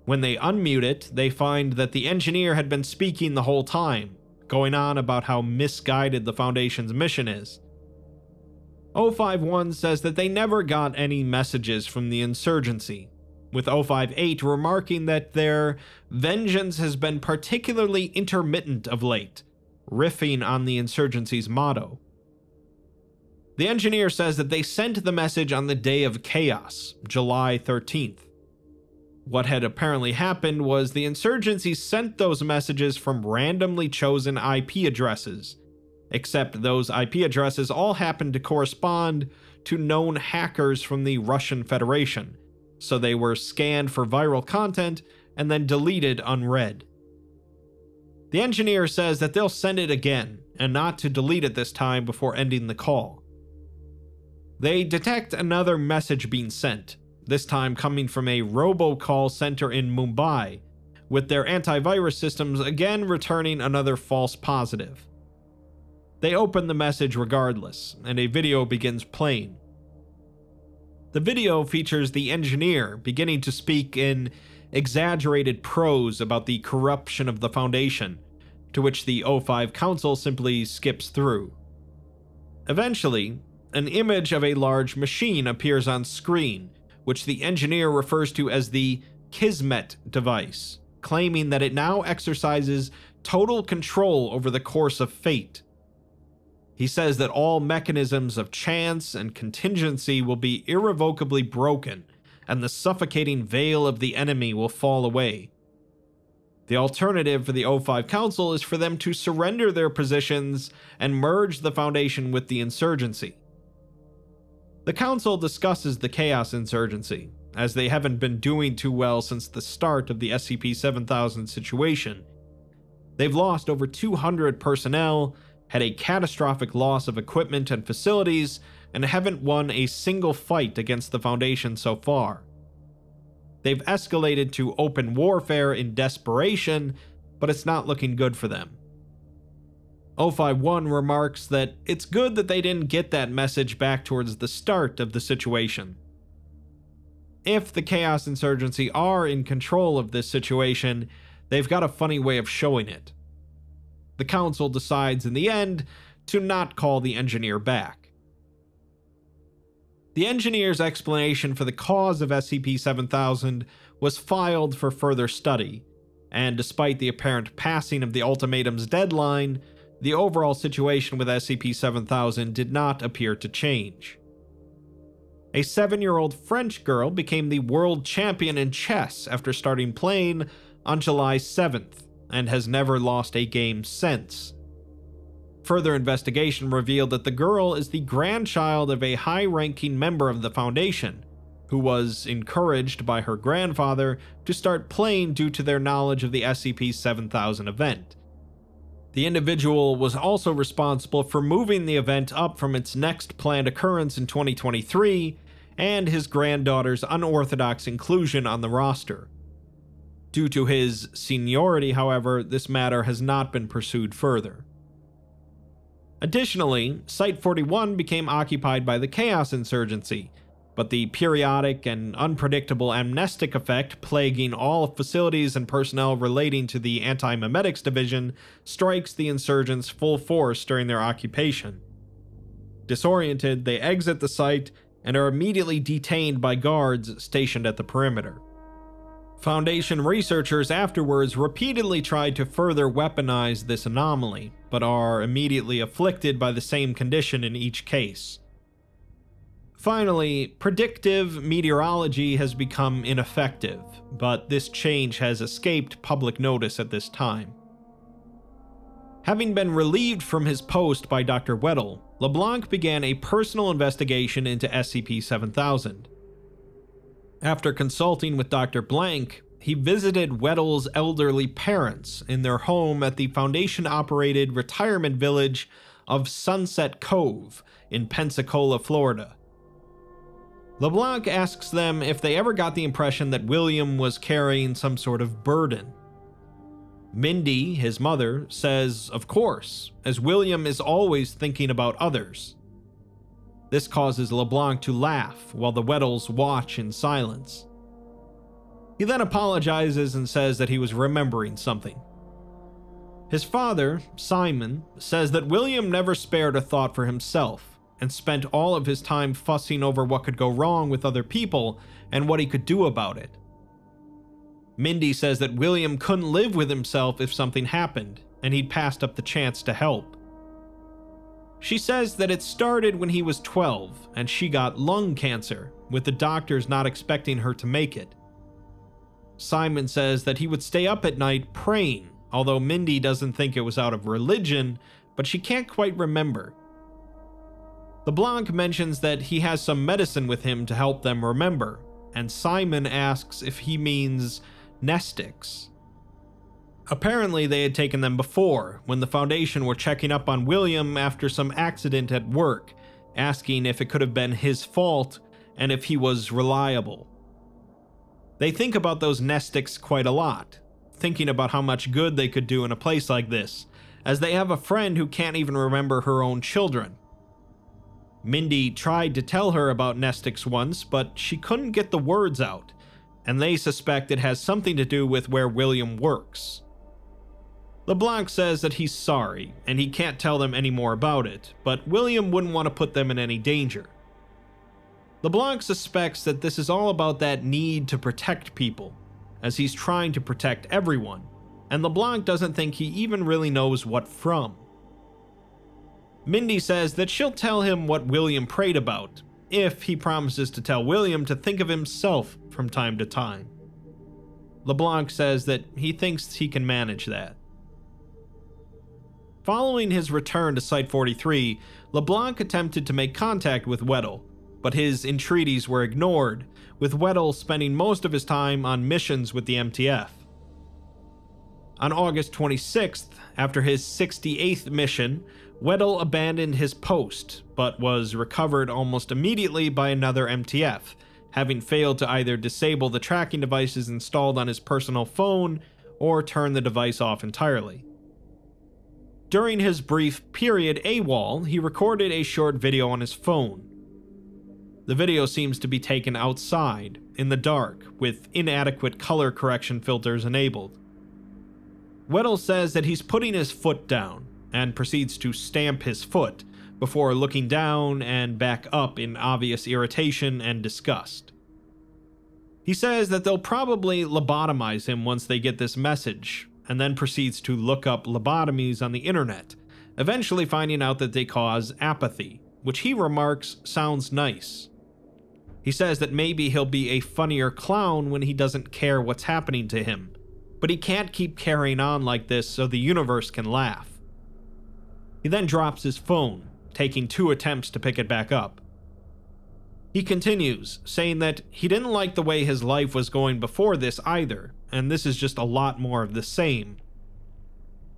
When they unmute it, they find that the engineer had been speaking the whole time, going on about how misguided the Foundation's mission is. O51 says that they never got any messages from the insurgency, with O58 remarking that their vengeance has been particularly intermittent of late, riffing on the insurgency's motto. The engineer says that they sent the message on the day of chaos, July 13th. What had apparently happened was the insurgency sent those messages from randomly chosen IP addresses, except those IP addresses all happened to correspond to known hackers from the Russian Federation, so they were scanned for viral content and then deleted unread. The engineer says that they'll send it again, and not to delete it this time before ending the call. They detect another message being sent, this time coming from a robocall center in Mumbai, with their antivirus systems again returning another false positive. They open the message regardless, and a video begins playing. The video features the engineer beginning to speak in exaggerated prose about the corruption of the Foundation, to which the O5 Council simply skips through. Eventually, an image of a large machine appears on screen, which the engineer refers to as the Kismet device, claiming that it now exercises total control over the course of fate. He says that all mechanisms of chance and contingency will be irrevocably broken, and the suffocating veil of the enemy will fall away. The alternative for the O5 Council is for them to surrender their positions and merge the Foundation with the insurgency. The Council discusses the Chaos Insurgency, as they haven't been doing too well since the start of the SCP-7000 situation. They've lost over 200 personnel, had a catastrophic loss of equipment and facilities, and haven't won a single fight against the Foundation so far. They've escalated to open warfare in desperation, but it's not looking good for them. O51 remarks that it's good that they didn't get that message back towards the start of the situation. If the Chaos Insurgency are in control of this situation, they've got a funny way of showing it. The Council decides in the end to not call the engineer back. The engineer's explanation for the cause of SCP-7000 was filed for further study, and despite the apparent passing of the ultimatum's deadline, the overall situation with SCP-7000 did not appear to change. A 7-year-old French girl became the world champion in chess after starting playing on July 7th. And has never lost a game since. Further investigation revealed that the girl is the grandchild of a high-ranking member of the Foundation, who was encouraged by her grandfather to start playing due to their knowledge of the SCP-7000 event. The individual was also responsible for moving the event up from its next planned occurrence in 2023, and his granddaughter's unorthodox inclusion on the roster. Due to his seniority, however, this matter has not been pursued further. Additionally, Site 41 became occupied by the Chaos Insurgency, but the periodic and unpredictable amnestic effect plaguing all facilities and personnel relating to the Anti-Memetics Division strikes the insurgents full force during their occupation. Disoriented, they exit the site and are immediately detained by guards stationed at the perimeter. Foundation researchers afterwards repeatedly tried to further weaponize this anomaly, but are immediately afflicted by the same condition in each case. Finally, predictive meteorology has become ineffective, but this change has escaped public notice at this time. Having been relieved from his post by Dr. Weddle, LeBlanc began a personal investigation into SCP-7000. After consulting with Dr. Blank, he visited Weddle's elderly parents in their home at the Foundation-operated retirement village of Sunset Cove in Pensacola, Florida. LeBlanc asks them if they ever got the impression that William was carrying some sort of burden. Mindy, his mother, says of course, as William is always thinking about others. This causes LeBlanc to laugh while the Weddles watch in silence. He then apologizes and says that he was remembering something. His father, Simon, says that William never spared a thought for himself and spent all of his time fussing over what could go wrong with other people and what he could do about it. Mindy says that William couldn't live with himself if something happened, and he'd passed up the chance to help. She says that it started when he was 12 and she got lung cancer, with the doctors not expecting her to make it. Simon says that he would stay up at night praying, although Mindy doesn't think it was out of religion, but she can't quite remember. LeBlanc mentions that he has some medicine with him to help them remember, and Simon asks if he means nestix. Apparently they had taken them before, when the Foundation were checking up on William after some accident at work, asking if it could have been his fault and if he was reliable. They think about those nestix quite a lot, thinking about how much good they could do in a place like this, as they have a friend who can't even remember her own children. Mindy tried to tell her about nestix once, but she couldn't get the words out, and they suspect it has something to do with where William works. LeBlanc says that he's sorry, and he can't tell them any more about it, but William wouldn't want to put them in any danger. LeBlanc suspects that this is all about that need to protect people, as he's trying to protect everyone, and LeBlanc doesn't think he even really knows what from. Mindy says that she'll tell him what William prayed about, if he promises to tell William to think of himself from time to time. LeBlanc says that he thinks he can manage that. Following his return to Site 43, LeBlanc attempted to make contact with Weddle, but his entreaties were ignored, with Weddle spending most of his time on missions with the MTF. On August 26th, after his 68th mission, Weddle abandoned his post, but was recovered almost immediately by another MTF, having failed to either disable the tracking devices installed on his personal phone or turn the device off entirely. During his brief period AWOL, he recorded a short video on his phone. The video seems to be taken outside, in the dark, with inadequate color correction filters enabled. Weddle says that he's putting his foot down, and proceeds to stamp his foot, before looking down and back up in obvious irritation and disgust. He says that they'll probably lobotomize him once they get this message, and then proceeds to look up lobotomies on the internet, eventually finding out that they cause apathy, which he remarks sounds nice. He says that maybe he'll be a funnier clown when he doesn't care what's happening to him, but he can't keep carrying on like this so the universe can laugh. He then drops his phone, taking 2 attempts to pick it back up. He continues, saying that he didn't like the way his life was going before this either, and this is just a lot more of the same.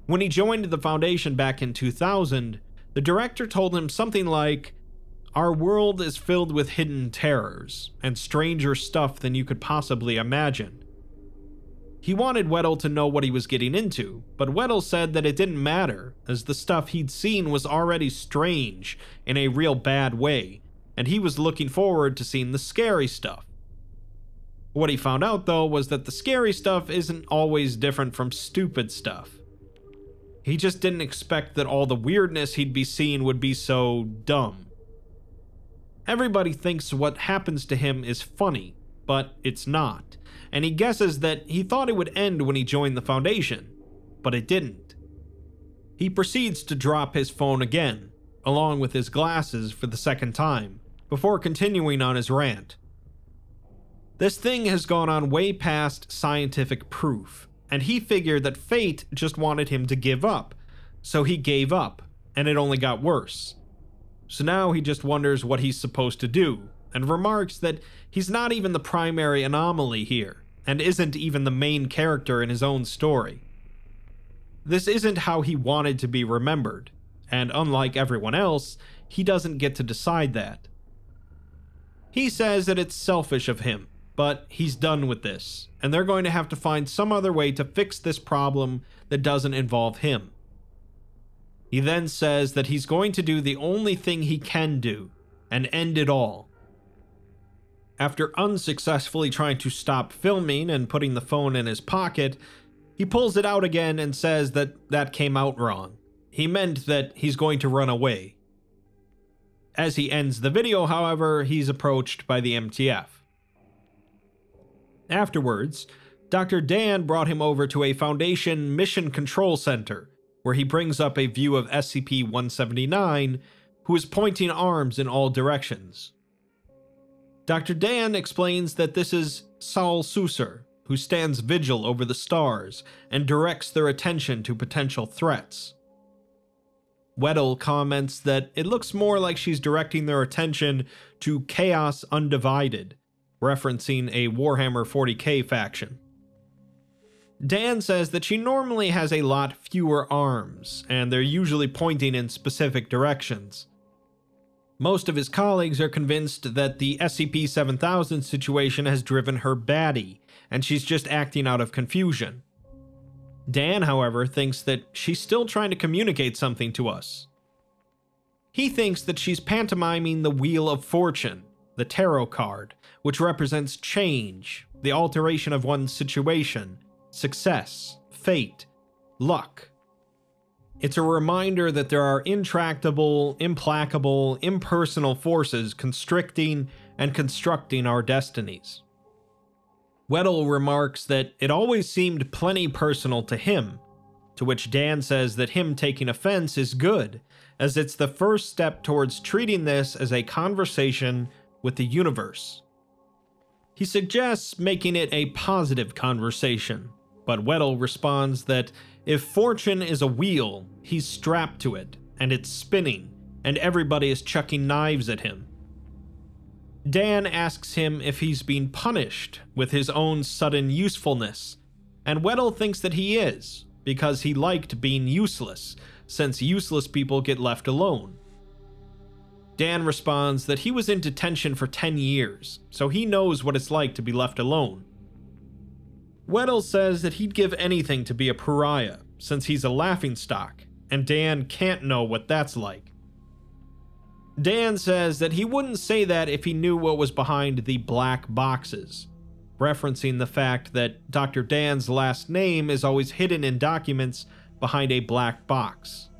When he joined the Foundation back in 2000, the director told him something like, "Our world is filled with hidden terrors and stranger stuff than you could possibly imagine." He wanted Weddle to know what he was getting into, but Weddle said that it didn't matter, as the stuff he'd seen was already strange in a real bad way, and he was looking forward to seeing the scary stuff. What he found out, though, was that the scary stuff isn't always different from stupid stuff. He just didn't expect that all the weirdness he'd be seeing would be so dumb. Everybody thinks what happens to him is funny, but it's not, and he guesses that he thought it would end when he joined the Foundation, but it didn't. He proceeds to drop his phone again, along with his glasses for the second time, before continuing on his rant. This thing has gone on way past scientific proof, and he figured that fate just wanted him to give up, so he gave up, and it only got worse. So now he just wonders what he's supposed to do, and remarks that he's not even the primary anomaly here, and isn't even the main character in his own story. This isn't how he wanted to be remembered, and unlike everyone else, he doesn't get to decide that. He says that it's selfish of him, but he's done with this, and they're going to have to find some other way to fix this problem that doesn't involve him. He then says that he's going to do the only thing he can do, and end it all. After unsuccessfully trying to stop filming and putting the phone in his pocket, he pulls it out again and says that that came out wrong. He meant that he's going to run away. As he ends the video, however, he's approached by the MTF. Afterwards, Dr. Dan brought him over to a Foundation Mission Control Center, where he brings up a view of SCP-179, who is pointing arms in all directions. Dr. Dan explains that this is Saul Susser, who stands vigil over the stars and directs their attention to potential threats. Weddle comments that it looks more like she's directing their attention to Chaos Undivided, referencing a Warhammer 40k faction. Dan says that she normally has a lot fewer arms, and they're usually pointing in specific directions. Most of his colleagues are convinced that the SCP-7000 situation has driven her batty, and she's just acting out of confusion. Dan, however, thinks that she's still trying to communicate something to us. He thinks that she's pantomiming the Wheel of Fortune, the tarot card, which represents change, the alteration of one's situation, success, fate, luck. It's a reminder that there are intractable, implacable, impersonal forces constricting and constructing our destinies. Weddle remarks that it always seemed plenty personal to him, to which Dan says that him taking offense is good, as it's the first step towards treating this as a conversation with the universe. He suggests making it a positive conversation, but Weddle responds that if fortune is a wheel, he's strapped to it, and it's spinning, and everybody is chucking knives at him. Dan asks him if he's being punished with his own sudden usefulness, and Weddle thinks that he is, because he liked being useless, since useless people get left alone. Dan responds that he was in detention for 10 years, so he knows what it's like to be left alone. Weddle says that he'd give anything to be a pariah, since he's a laughingstock, and Dan can't know what that's like. Dan says that he wouldn't say that if he knew what was behind the black boxes, referencing the fact that Dr. Dan's last name is always hidden in documents behind a black box.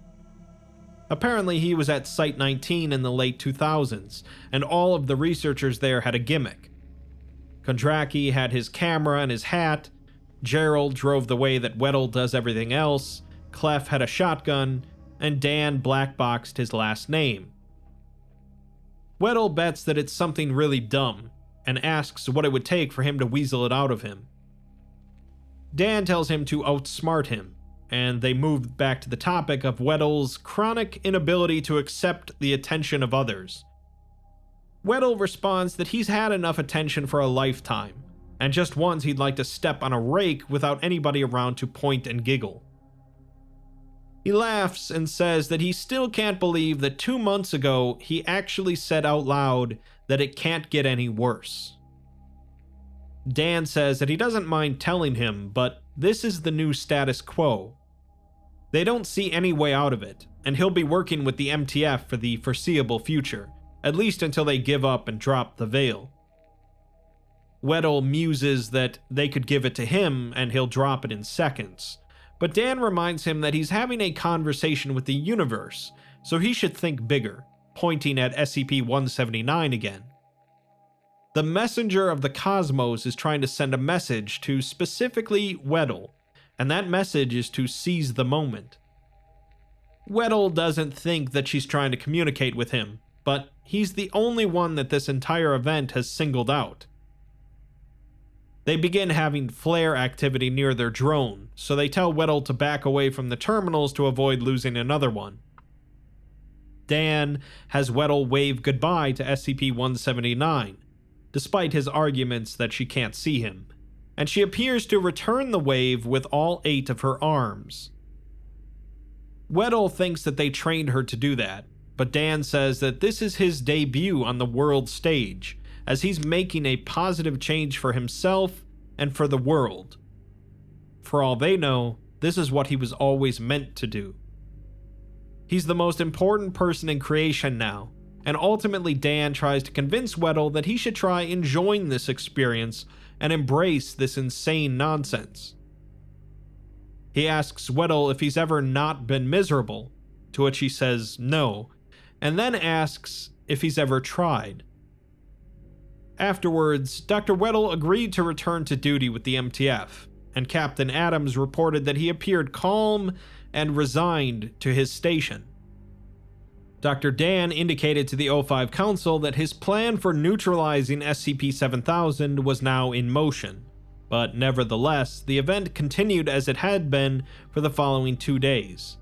Apparently he was at Site 19 in the late 2000s, and all of the researchers there had a gimmick. Kondracki had his camera and his hat, Gerald drove the way that Weddle does everything else, Clef had a shotgun, and Dan blackboxed his last name. Weddle bets that it's something really dumb, and asks what it would take for him to weasel it out of him. Dan tells him to outsmart him, and they moved back to the topic of Weddle's chronic inability to accept the attention of others. Weddle responds that he's had enough attention for a lifetime, and just once he'd like to step on a rake without anybody around to point and giggle. He laughs and says that he still can't believe that 2 months ago he actually said out loud that it can't get any worse. Dan says that he doesn't mind telling him, but this is the new status quo. They don't see any way out of it, and he'll be working with the MTF for the foreseeable future, at least until they give up and drop the veil. Weddle muses that they could give it to him and he'll drop it in seconds, but Dan reminds him that he's having a conversation with the universe, so he should think bigger, pointing at SCP-179 again. The messenger of the cosmos is trying to send a message to specifically Weddle, and that message is to seize the moment. Weddle doesn't think that she's trying to communicate with him, but he's the only one that this entire event has singled out. They begin having flare activity near their drone, so they tell Weddle to back away from the terminals to avoid losing another one. Dan has Weddle wave goodbye to SCP-179, despite his arguments that she can't see him, and she appears to return the wave with all 8 of her arms. Weddle thinks that they trained her to do that, but Dan says that this is his debut on the world stage, as he's making a positive change for himself and for the world. For all they know, this is what he was always meant to do. He's the most important person in creation now, and ultimately Dan tries to convince Weddle that he should try enjoying this experience and embrace this insane nonsense. He asks Weddle if he's ever not been miserable, to which he says no, and then asks if he's ever tried. Afterwards, Dr. Weddle agreed to return to duty with the MTF, and Captain Adams reported that he appeared calm and resigned to his station. Dr. Dan indicated to the O5 Council that his plan for neutralizing SCP-7000 was now in motion, but nevertheless, the event continued as it had been for the following 2 days.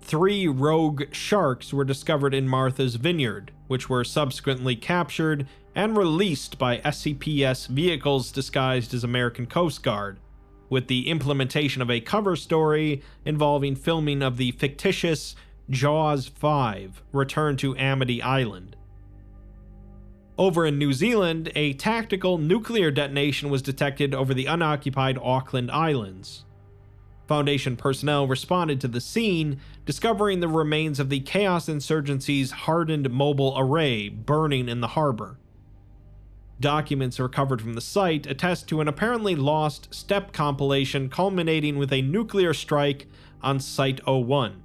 3 rogue sharks were discovered in Martha's Vineyard, which were subsequently captured and released by SCPS vehicles disguised as American Coast Guard, with the implementation of a cover story involving filming of the fictitious Jaws 5 Return to Amity Island. Over in New Zealand, a tactical nuclear detonation was detected over the unoccupied Auckland Islands. Foundation personnel responded to the scene, discovering the remains of the Chaos Insurgency's hardened mobile array burning in the harbor. Documents recovered from the site attest to an apparently lost step compilation culminating with a nuclear strike on Site 01.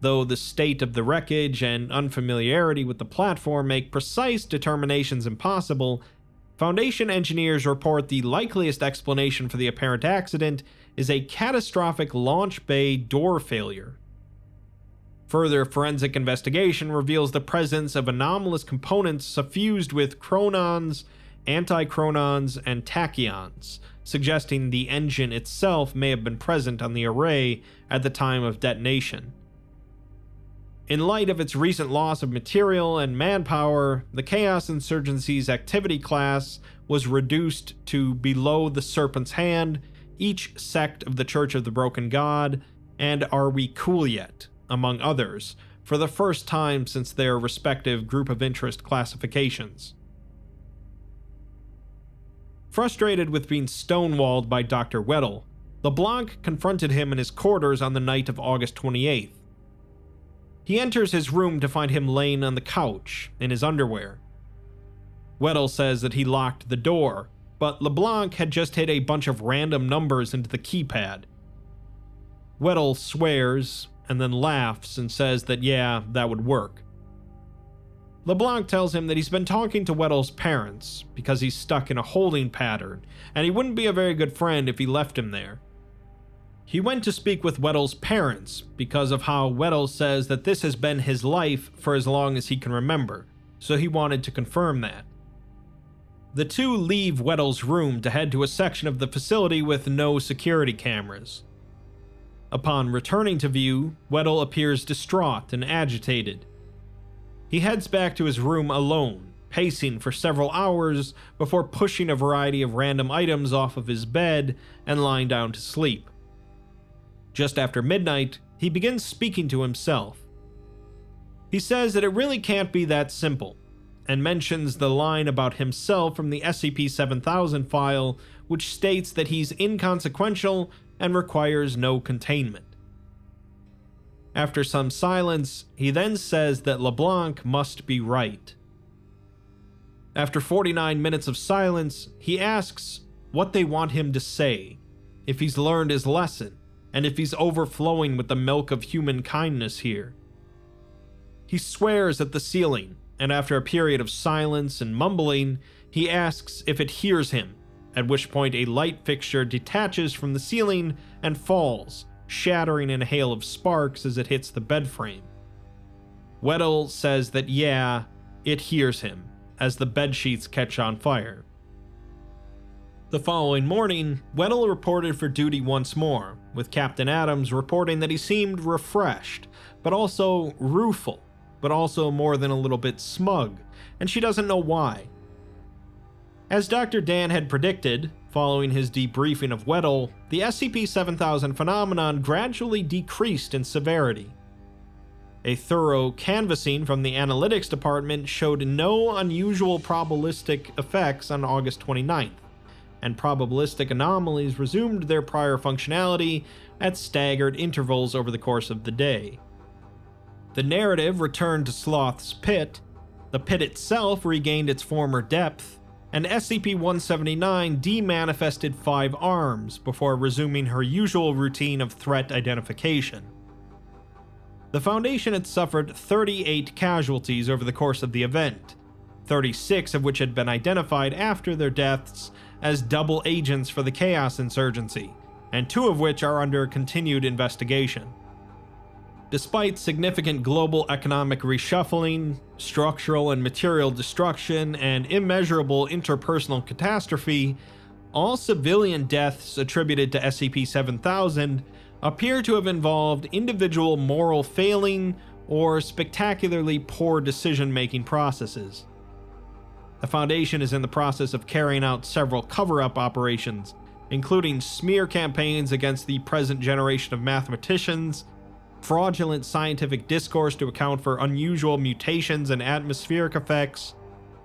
Though the state of the wreckage and unfamiliarity with the platform make precise determinations impossible, Foundation engineers report the likeliest explanation for the apparent accident is a catastrophic launch bay door failure. Further forensic investigation reveals the presence of anomalous components suffused with chronons, antichronons, and tachyons, suggesting the engine itself may have been present on the array at the time of detonation. In light of its recent loss of material and manpower, the Chaos Insurgency's activity class was reduced to below the Serpent's Hand, each sect of the Church of the Broken God, and Are We Cool Yet, among others, for the first time since their respective group of interest classifications. Frustrated with being stonewalled by Dr. Weddle, LeBlanc confronted him in his quarters on the night of August 28th. He enters his room to find him laying on the couch, in his underwear. Weddle says that he locked the door, but LeBlanc had just hit a bunch of random numbers into the keypad. Weddle swears, and then laughs and says that yeah, that would work. LeBlanc tells him that he's been talking to Weddle's parents because he's stuck in a holding pattern, and he wouldn't be a very good friend if he left him there. He went to speak with Weddle's parents because of how Weddle says that this has been his life for as long as he can remember, so he wanted to confirm that. The two leave Weddle's room to head to a section of the facility with no security cameras. Upon returning to view, Weddle appears distraught and agitated. He heads back to his room alone, pacing for several hours before pushing a variety of random items off of his bed and lying down to sleep. Just after midnight, he begins speaking to himself. He says that it really can't be that simple, and mentions the line about himself from the SCP-7000 file, which states that he's inconsequential and requires no containment. After some silence, he then says that LeBlanc must be right. After 49 minutes of silence, he asks what they want him to say, if he's learned his lesson, and if he's overflowing with the milk of human kindness here. He swears at the ceiling, and after a period of silence and mumbling, he asks if it hears him, at which point a light fixture detaches from the ceiling and falls, shattering in a hail of sparks as it hits the bed frame. Weddle says that yeah, it hears him, as the bedsheets catch on fire. The following morning, Weddle reported for duty once more, with Captain Adams reporting that he seemed refreshed, but also rueful, but also more than a little bit smug, and she doesn't know why. As Dr. Dan had predicted, following his debriefing of Weddle, the SCP-7000 phenomenon gradually decreased in severity. A thorough canvassing from the analytics department showed no unusual probabilistic effects on August 29th, and probabilistic anomalies resumed their prior functionality at staggered intervals over the course of the day. The narrative returned to Sloth's Pit, the pit itself regained its former depth, and SCP-179 demanifested 5 arms before resuming her usual routine of threat identification. The Foundation had suffered 38 casualties over the course of the event, 36 of which had been identified after their deaths as double agents for the Chaos Insurgency, and 2 of which are under continued investigation. Despite significant global economic reshuffling, structural and material destruction, and immeasurable interpersonal catastrophe, all civilian deaths attributed to SCP-7000 appear to have involved individual moral failing or spectacularly poor decision-making processes. The Foundation is in the process of carrying out several cover-up operations, including smear campaigns against the present generation of mathematicians, fraudulent scientific discourse to account for unusual mutations and atmospheric effects,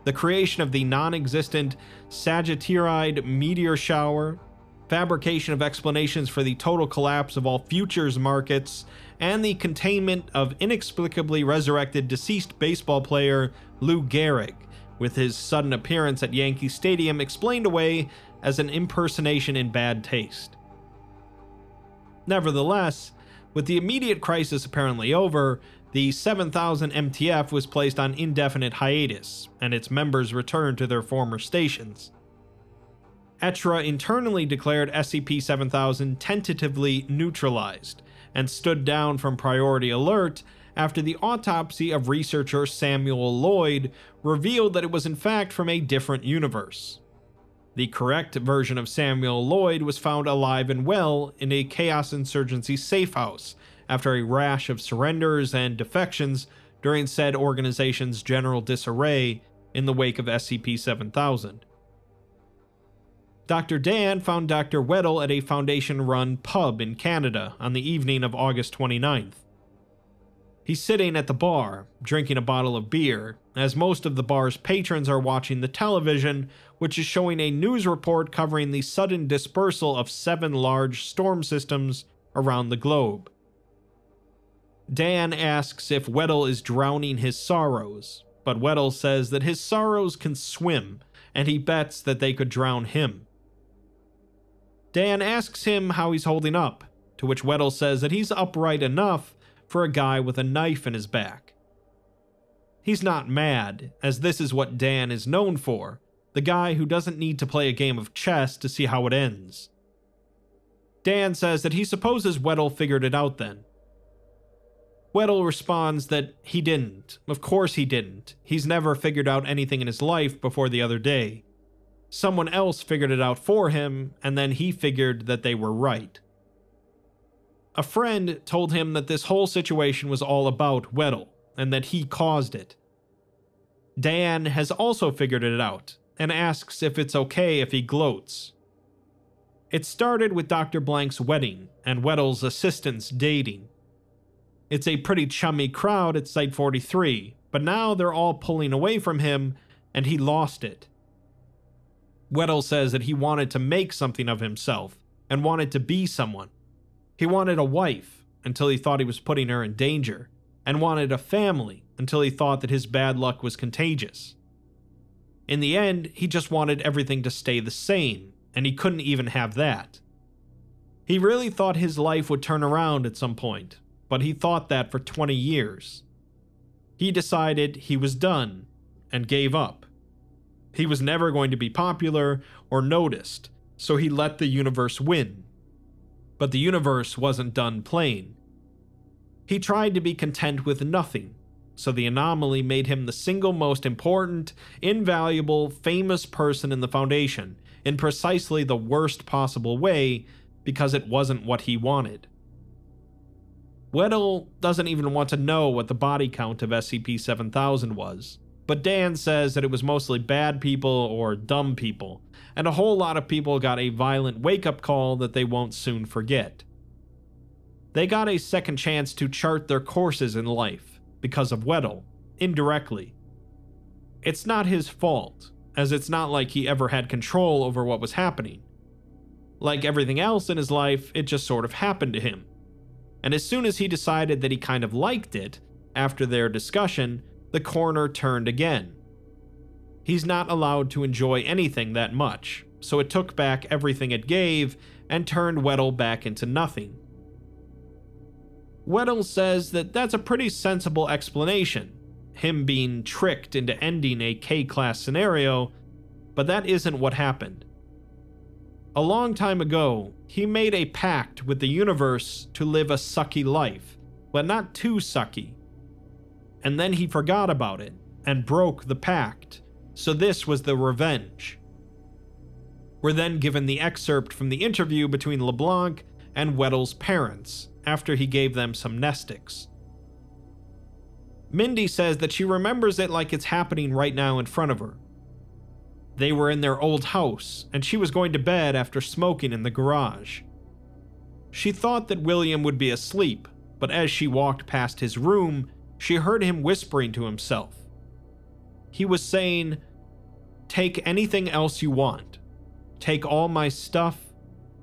the creation of the non-existent Sagittariid meteor shower, fabrication of explanations for the total collapse of all futures markets, and the containment of inexplicably resurrected deceased baseball player Lou Gehrig, with his sudden appearance at Yankee Stadium explained away as an impersonation in bad taste. Nevertheless, with the immediate crisis apparently over, the 7000 MTF was placed on indefinite hiatus, and its members returned to their former stations. ETRA internally declared SCP-7000 tentatively neutralized, and stood down from priority alert after the autopsy of researcher Samuel Lloyd revealed that it was in fact from a different universe. The correct version of Samuel Lloyd was found alive and well in a Chaos Insurgency safehouse after a rash of surrenders and defections during said organization's general disarray in the wake of SCP-7000. Dr. Dan found Dr. Weddle at a Foundation-run pub in Canada on the evening of August 29th. He's sitting at the bar, drinking a bottle of beer, as most of the bar's patrons are watching the television, which is showing a news report covering the sudden dispersal of 7 large storm systems around the globe. Dan asks if Weddle is drowning his sorrows, but Weddle says that his sorrows can swim, and he bets that they could drown him. Dan asks him how he's holding up, to which Weddle says that he's upright enough for a guy with a knife in his back. He's not mad, as this is what Dan is known for, the guy who doesn't need to play a game of chess to see how it ends. Dan says that he supposes Weddle figured it out then. Weddle responds that he didn't. Of course he didn't. He's never figured out anything in his life before the other day. Someone else figured it out for him, and then he figured that they were right. A friend told him that this whole situation was all about Weddle, and that he caused it. Dan has also figured it out, and asks if it's okay if he gloats. It started with Dr. Blank's wedding, and Weddle's assistant's dating. It's a pretty chummy crowd at Site 43, but now they're all pulling away from him, and he lost it. Weddle says that he wanted to make something of himself, and wanted to be someone. He wanted a wife until he thought he was putting her in danger, and wanted a family until he thought that his bad luck was contagious. In the end, he just wanted everything to stay the same, and he couldn't even have that. He really thought his life would turn around at some point, but he thought that for 20 years. He decided he was done and gave up. He was never going to be popular or noticed, so he let the universe win. But the universe wasn't done playing. He tried to be content with nothing, so the anomaly made him the single most important, invaluable, famous person in the Foundation, in precisely the worst possible way, because it wasn't what he wanted. Weddle doesn't even want to know what the body count of SCP-7000 was, but Dan says that it was mostly bad people or dumb people, and a whole lot of people got a violent wake-up call that they won't soon forget. They got a second chance to chart their courses in life, because of Weddle, indirectly. It's not his fault, as it's not like he ever had control over what was happening. Like everything else in his life, it just sort of happened to him. And as soon as he decided that he kind of liked it, after their discussion, the coroner turned again. He's not allowed to enjoy anything that much, so it took back everything it gave and turned Weddle back into nothing. Weddle says that that's a pretty sensible explanation, him being tricked into ending a K-class scenario, but that isn't what happened. A long time ago, he made a pact with the universe to live a sucky life, but not too sucky. And then he forgot about it and broke the pact, so this was the revenge. We're then given the excerpt from the interview between LeBlanc and Weddle's parents after he gave them some nestix. Mindy says that she remembers it like it's happening right now in front of her. They were in their old house, and she was going to bed after smoking in the garage. She thought that William would be asleep, but as she walked past his room, she heard him whispering to himself. He was saying, "Take anything else you want. Take all my stuff.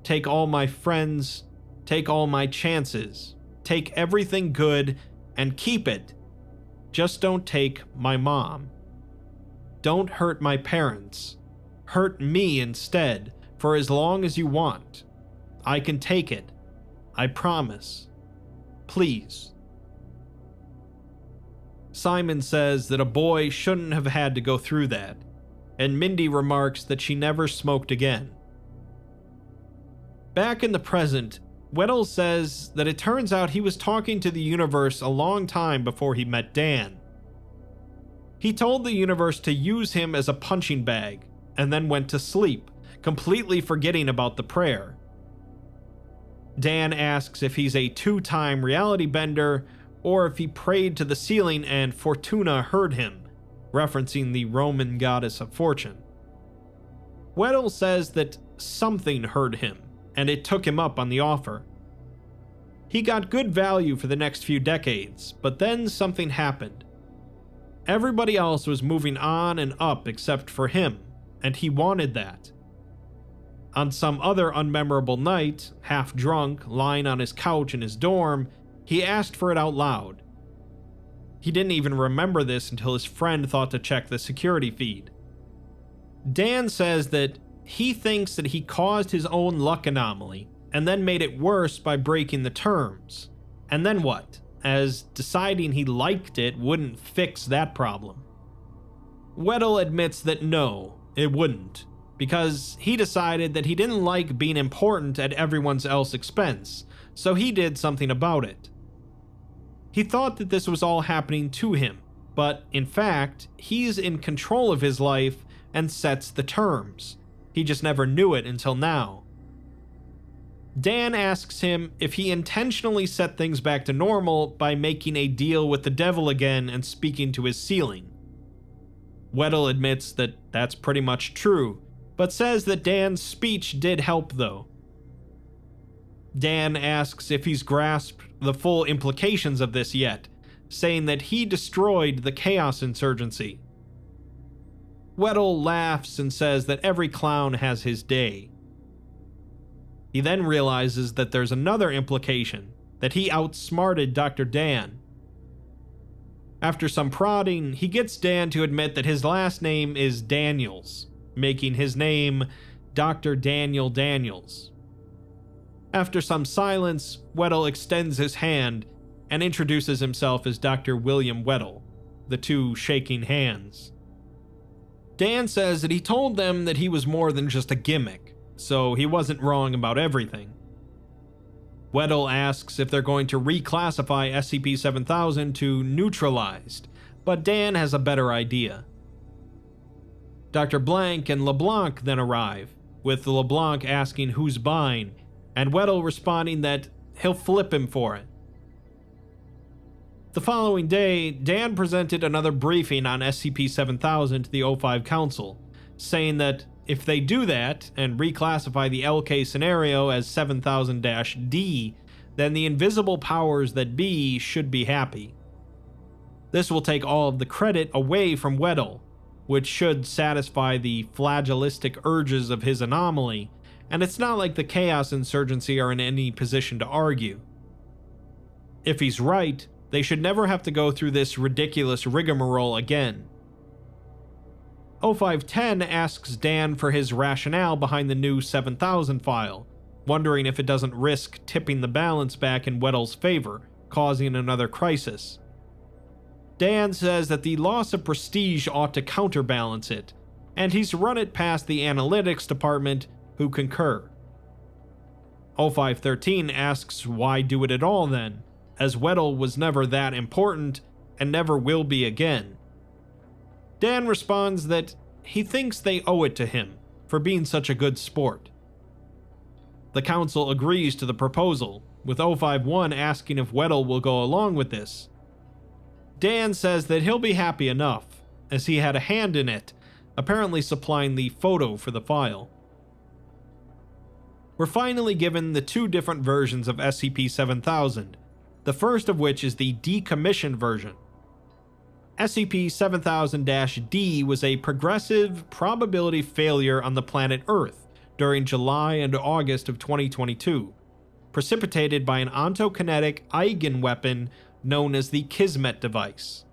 Take all my friends. Take all my chances. Take everything good and keep it. Just don't take my mom. Don't hurt my parents. Hurt me instead, for as long as you want. I can take it. I promise. Please." Simon says that a boy shouldn't have had to go through that, and Mindy remarks that she never smoked again. Back in the present, Weddle says that it turns out he was talking to the universe a long time before he met Dan. He told the universe to use him as a punching bag, and then went to sleep, completely forgetting about the prayer. Dan asks if he's a two-time reality bender, or if he prayed to the ceiling and Fortuna heard him, referencing the Roman goddess of fortune. Weddle says that something heard him, and it took him up on the offer. He got good value for the next few decades, but then something happened. Everybody else was moving on and up except for him, and he wanted that. On some other unmemorable night, half drunk, lying on his couch in his dorm, he asked for it out loud. He didn't even remember this until his friend thought to check the security feed. Dan says that he thinks that he caused his own luck anomaly, and then made it worse by breaking the terms. And then what? As deciding he liked it wouldn't fix that problem. Weddle admits that no, it wouldn't, because he decided that he didn't like being important at everyone's else expense, so he did something about it. He thought that this was all happening to him, but in fact, he's in control of his life and sets the terms. He just never knew it until now. Dan asks him if he intentionally set things back to normal by making a deal with the devil again and speaking to his ceiling. Weddle admits that that's pretty much true, but says that Dan's speech did help though. Dan asks if he's grasped the full implications of this yet, saying that he destroyed the Chaos Insurgency. Weddle laughs and says that every clown has his day. He then realizes that there's another implication, that he outsmarted Dr. Dan. After some prodding, he gets Dan to admit that his last name is Daniels, making his name Dr. Daniel Daniels. After some silence, Weddle extends his hand and introduces himself as Dr. William Weddle, the two shaking hands. Dan says that he told them that he was more than just a gimmick, so he wasn't wrong about everything. Weddle asks if they're going to reclassify SCP-7000 to neutralized, but Dan has a better idea. Dr. Blank and LeBlanc then arrive, with LeBlanc asking who's buying, and Weddle responding that he'll flip him for it. The following day, Dan presented another briefing on SCP-7000 to the O5 Council, saying that if they do that and reclassify the LK scenario as 7000-D, then the invisible powers that be should be happy. This will take all of the credit away from Weddle, which should satisfy the flagellistic urges of his anomaly, and it's not like the Chaos Insurgency are in any position to argue. If he's right, they should never have to go through this ridiculous rigmarole again. O510 asks Dan for his rationale behind the new 7000 file, wondering if it doesn't risk tipping the balance back in Weddle's favor, causing another crisis. Dan says that the loss of prestige ought to counterbalance it, and he's run it past the analytics department, who concur. O513 asks why do it at all then, as Weddle was never that important and never will be again. Dan responds that he thinks they owe it to him for being such a good sport. The council agrees to the proposal, with O51 asking if Weddle will go along with this. Dan says that he'll be happy enough, as he had a hand in it, apparently supplying the photo for the file. We're finally given the two different versions of SCP-7000, the first of which is the decommissioned version. SCP-7000-D was a progressive probability failure on the planet Earth during July and August of 2022, precipitated by an ontokinetic eigenweapon known as the Kismet device.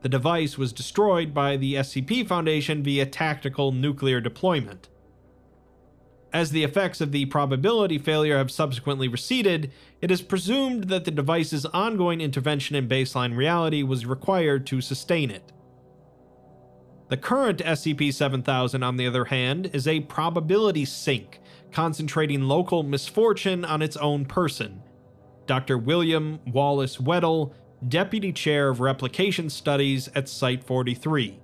The device was destroyed by the SCP Foundation via tactical nuclear deployment. As the effects of the probability failure have subsequently receded, it is presumed that the device's ongoing intervention in baseline reality was required to sustain it. The current SCP-7000, on the other hand, is a probability sink, concentrating local misfortune on its own person. Dr. William Wallace Weddle, Deputy Chair of Replication Studies at Site 43.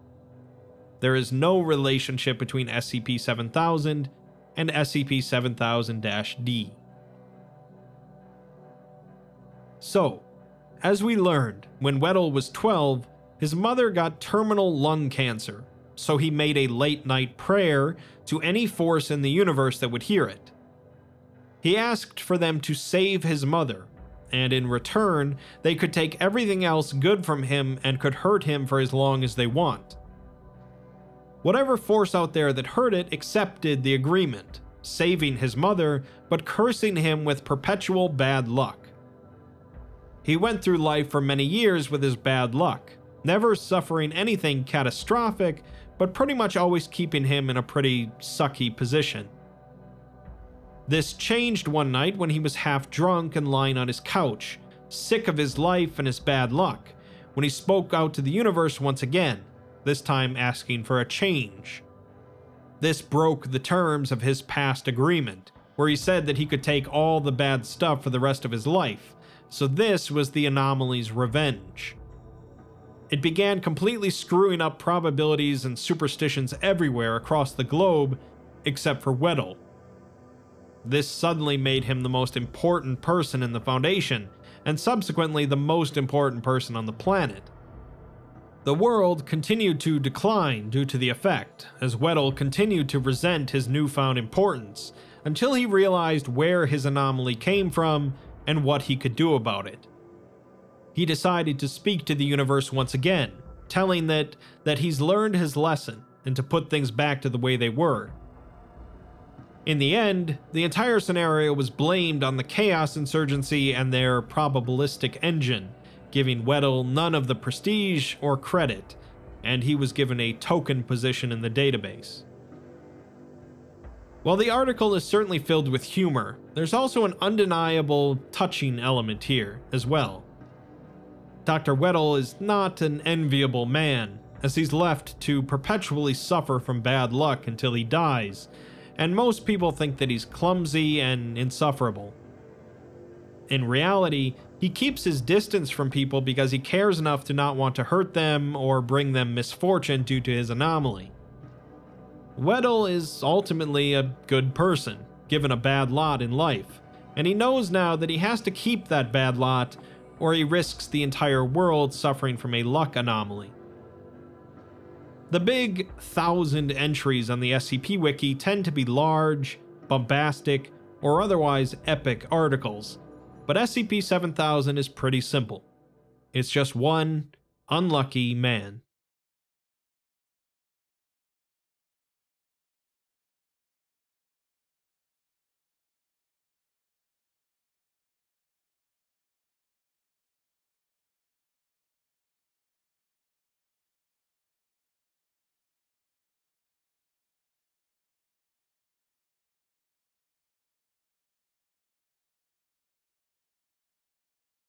There is no relationship between SCP-7000 and SCP-7000-D. So, as we learned, when Weddle was 12, his mother got terminal lung cancer, so he made a late-night prayer to any force in the universe that would hear it. He asked for them to save his mother, and in return, they could take everything else good from him and could hurt him for as long as they want. Whatever force out there that heard it accepted the agreement, saving his mother, but cursing him with perpetual bad luck. He went through life for many years with his bad luck, never suffering anything catastrophic, but pretty much always keeping him in a pretty sucky position. This changed one night when he was half drunk and lying on his couch, sick of his life and his bad luck, when he spoke out to the universe once again, this time asking for a change. This broke the terms of his past agreement, where he said that he could take all the bad stuff for the rest of his life, so this was the anomaly's revenge. It began completely screwing up probabilities and superstitions everywhere across the globe, except for Weddle. This suddenly made him the most important person in the Foundation, and subsequently the most important person on the planet. The world continued to decline due to the effect, as Weddle continued to resent his newfound importance, until he realized where his anomaly came from and what he could do about it. He decided to speak to the universe once again, telling that he's learned his lesson and to put things back to the way they were. In the end, the entire scenario was blamed on the Chaos Insurgency and their probabilistic engine, giving Weddle none of the prestige or credit, and he was given a token position in the database. While the article is certainly filled with humor, there's also an undeniable, touching element here as well. Dr. Weddle is not an enviable man, as he's left to perpetually suffer from bad luck until he dies, and most people think that he's clumsy and insufferable. In reality, he keeps his distance from people because he cares enough to not want to hurt them or bring them misfortune due to his anomaly. Weddle is ultimately a good person, given a bad lot in life, and he knows now that he has to keep that bad lot or he risks the entire world suffering from a luck anomaly. The big 1,000 entries on the SCP Wiki tend to be large, bombastic, or otherwise epic articles, but SCP-7000 is pretty simple. It's just one unlucky man.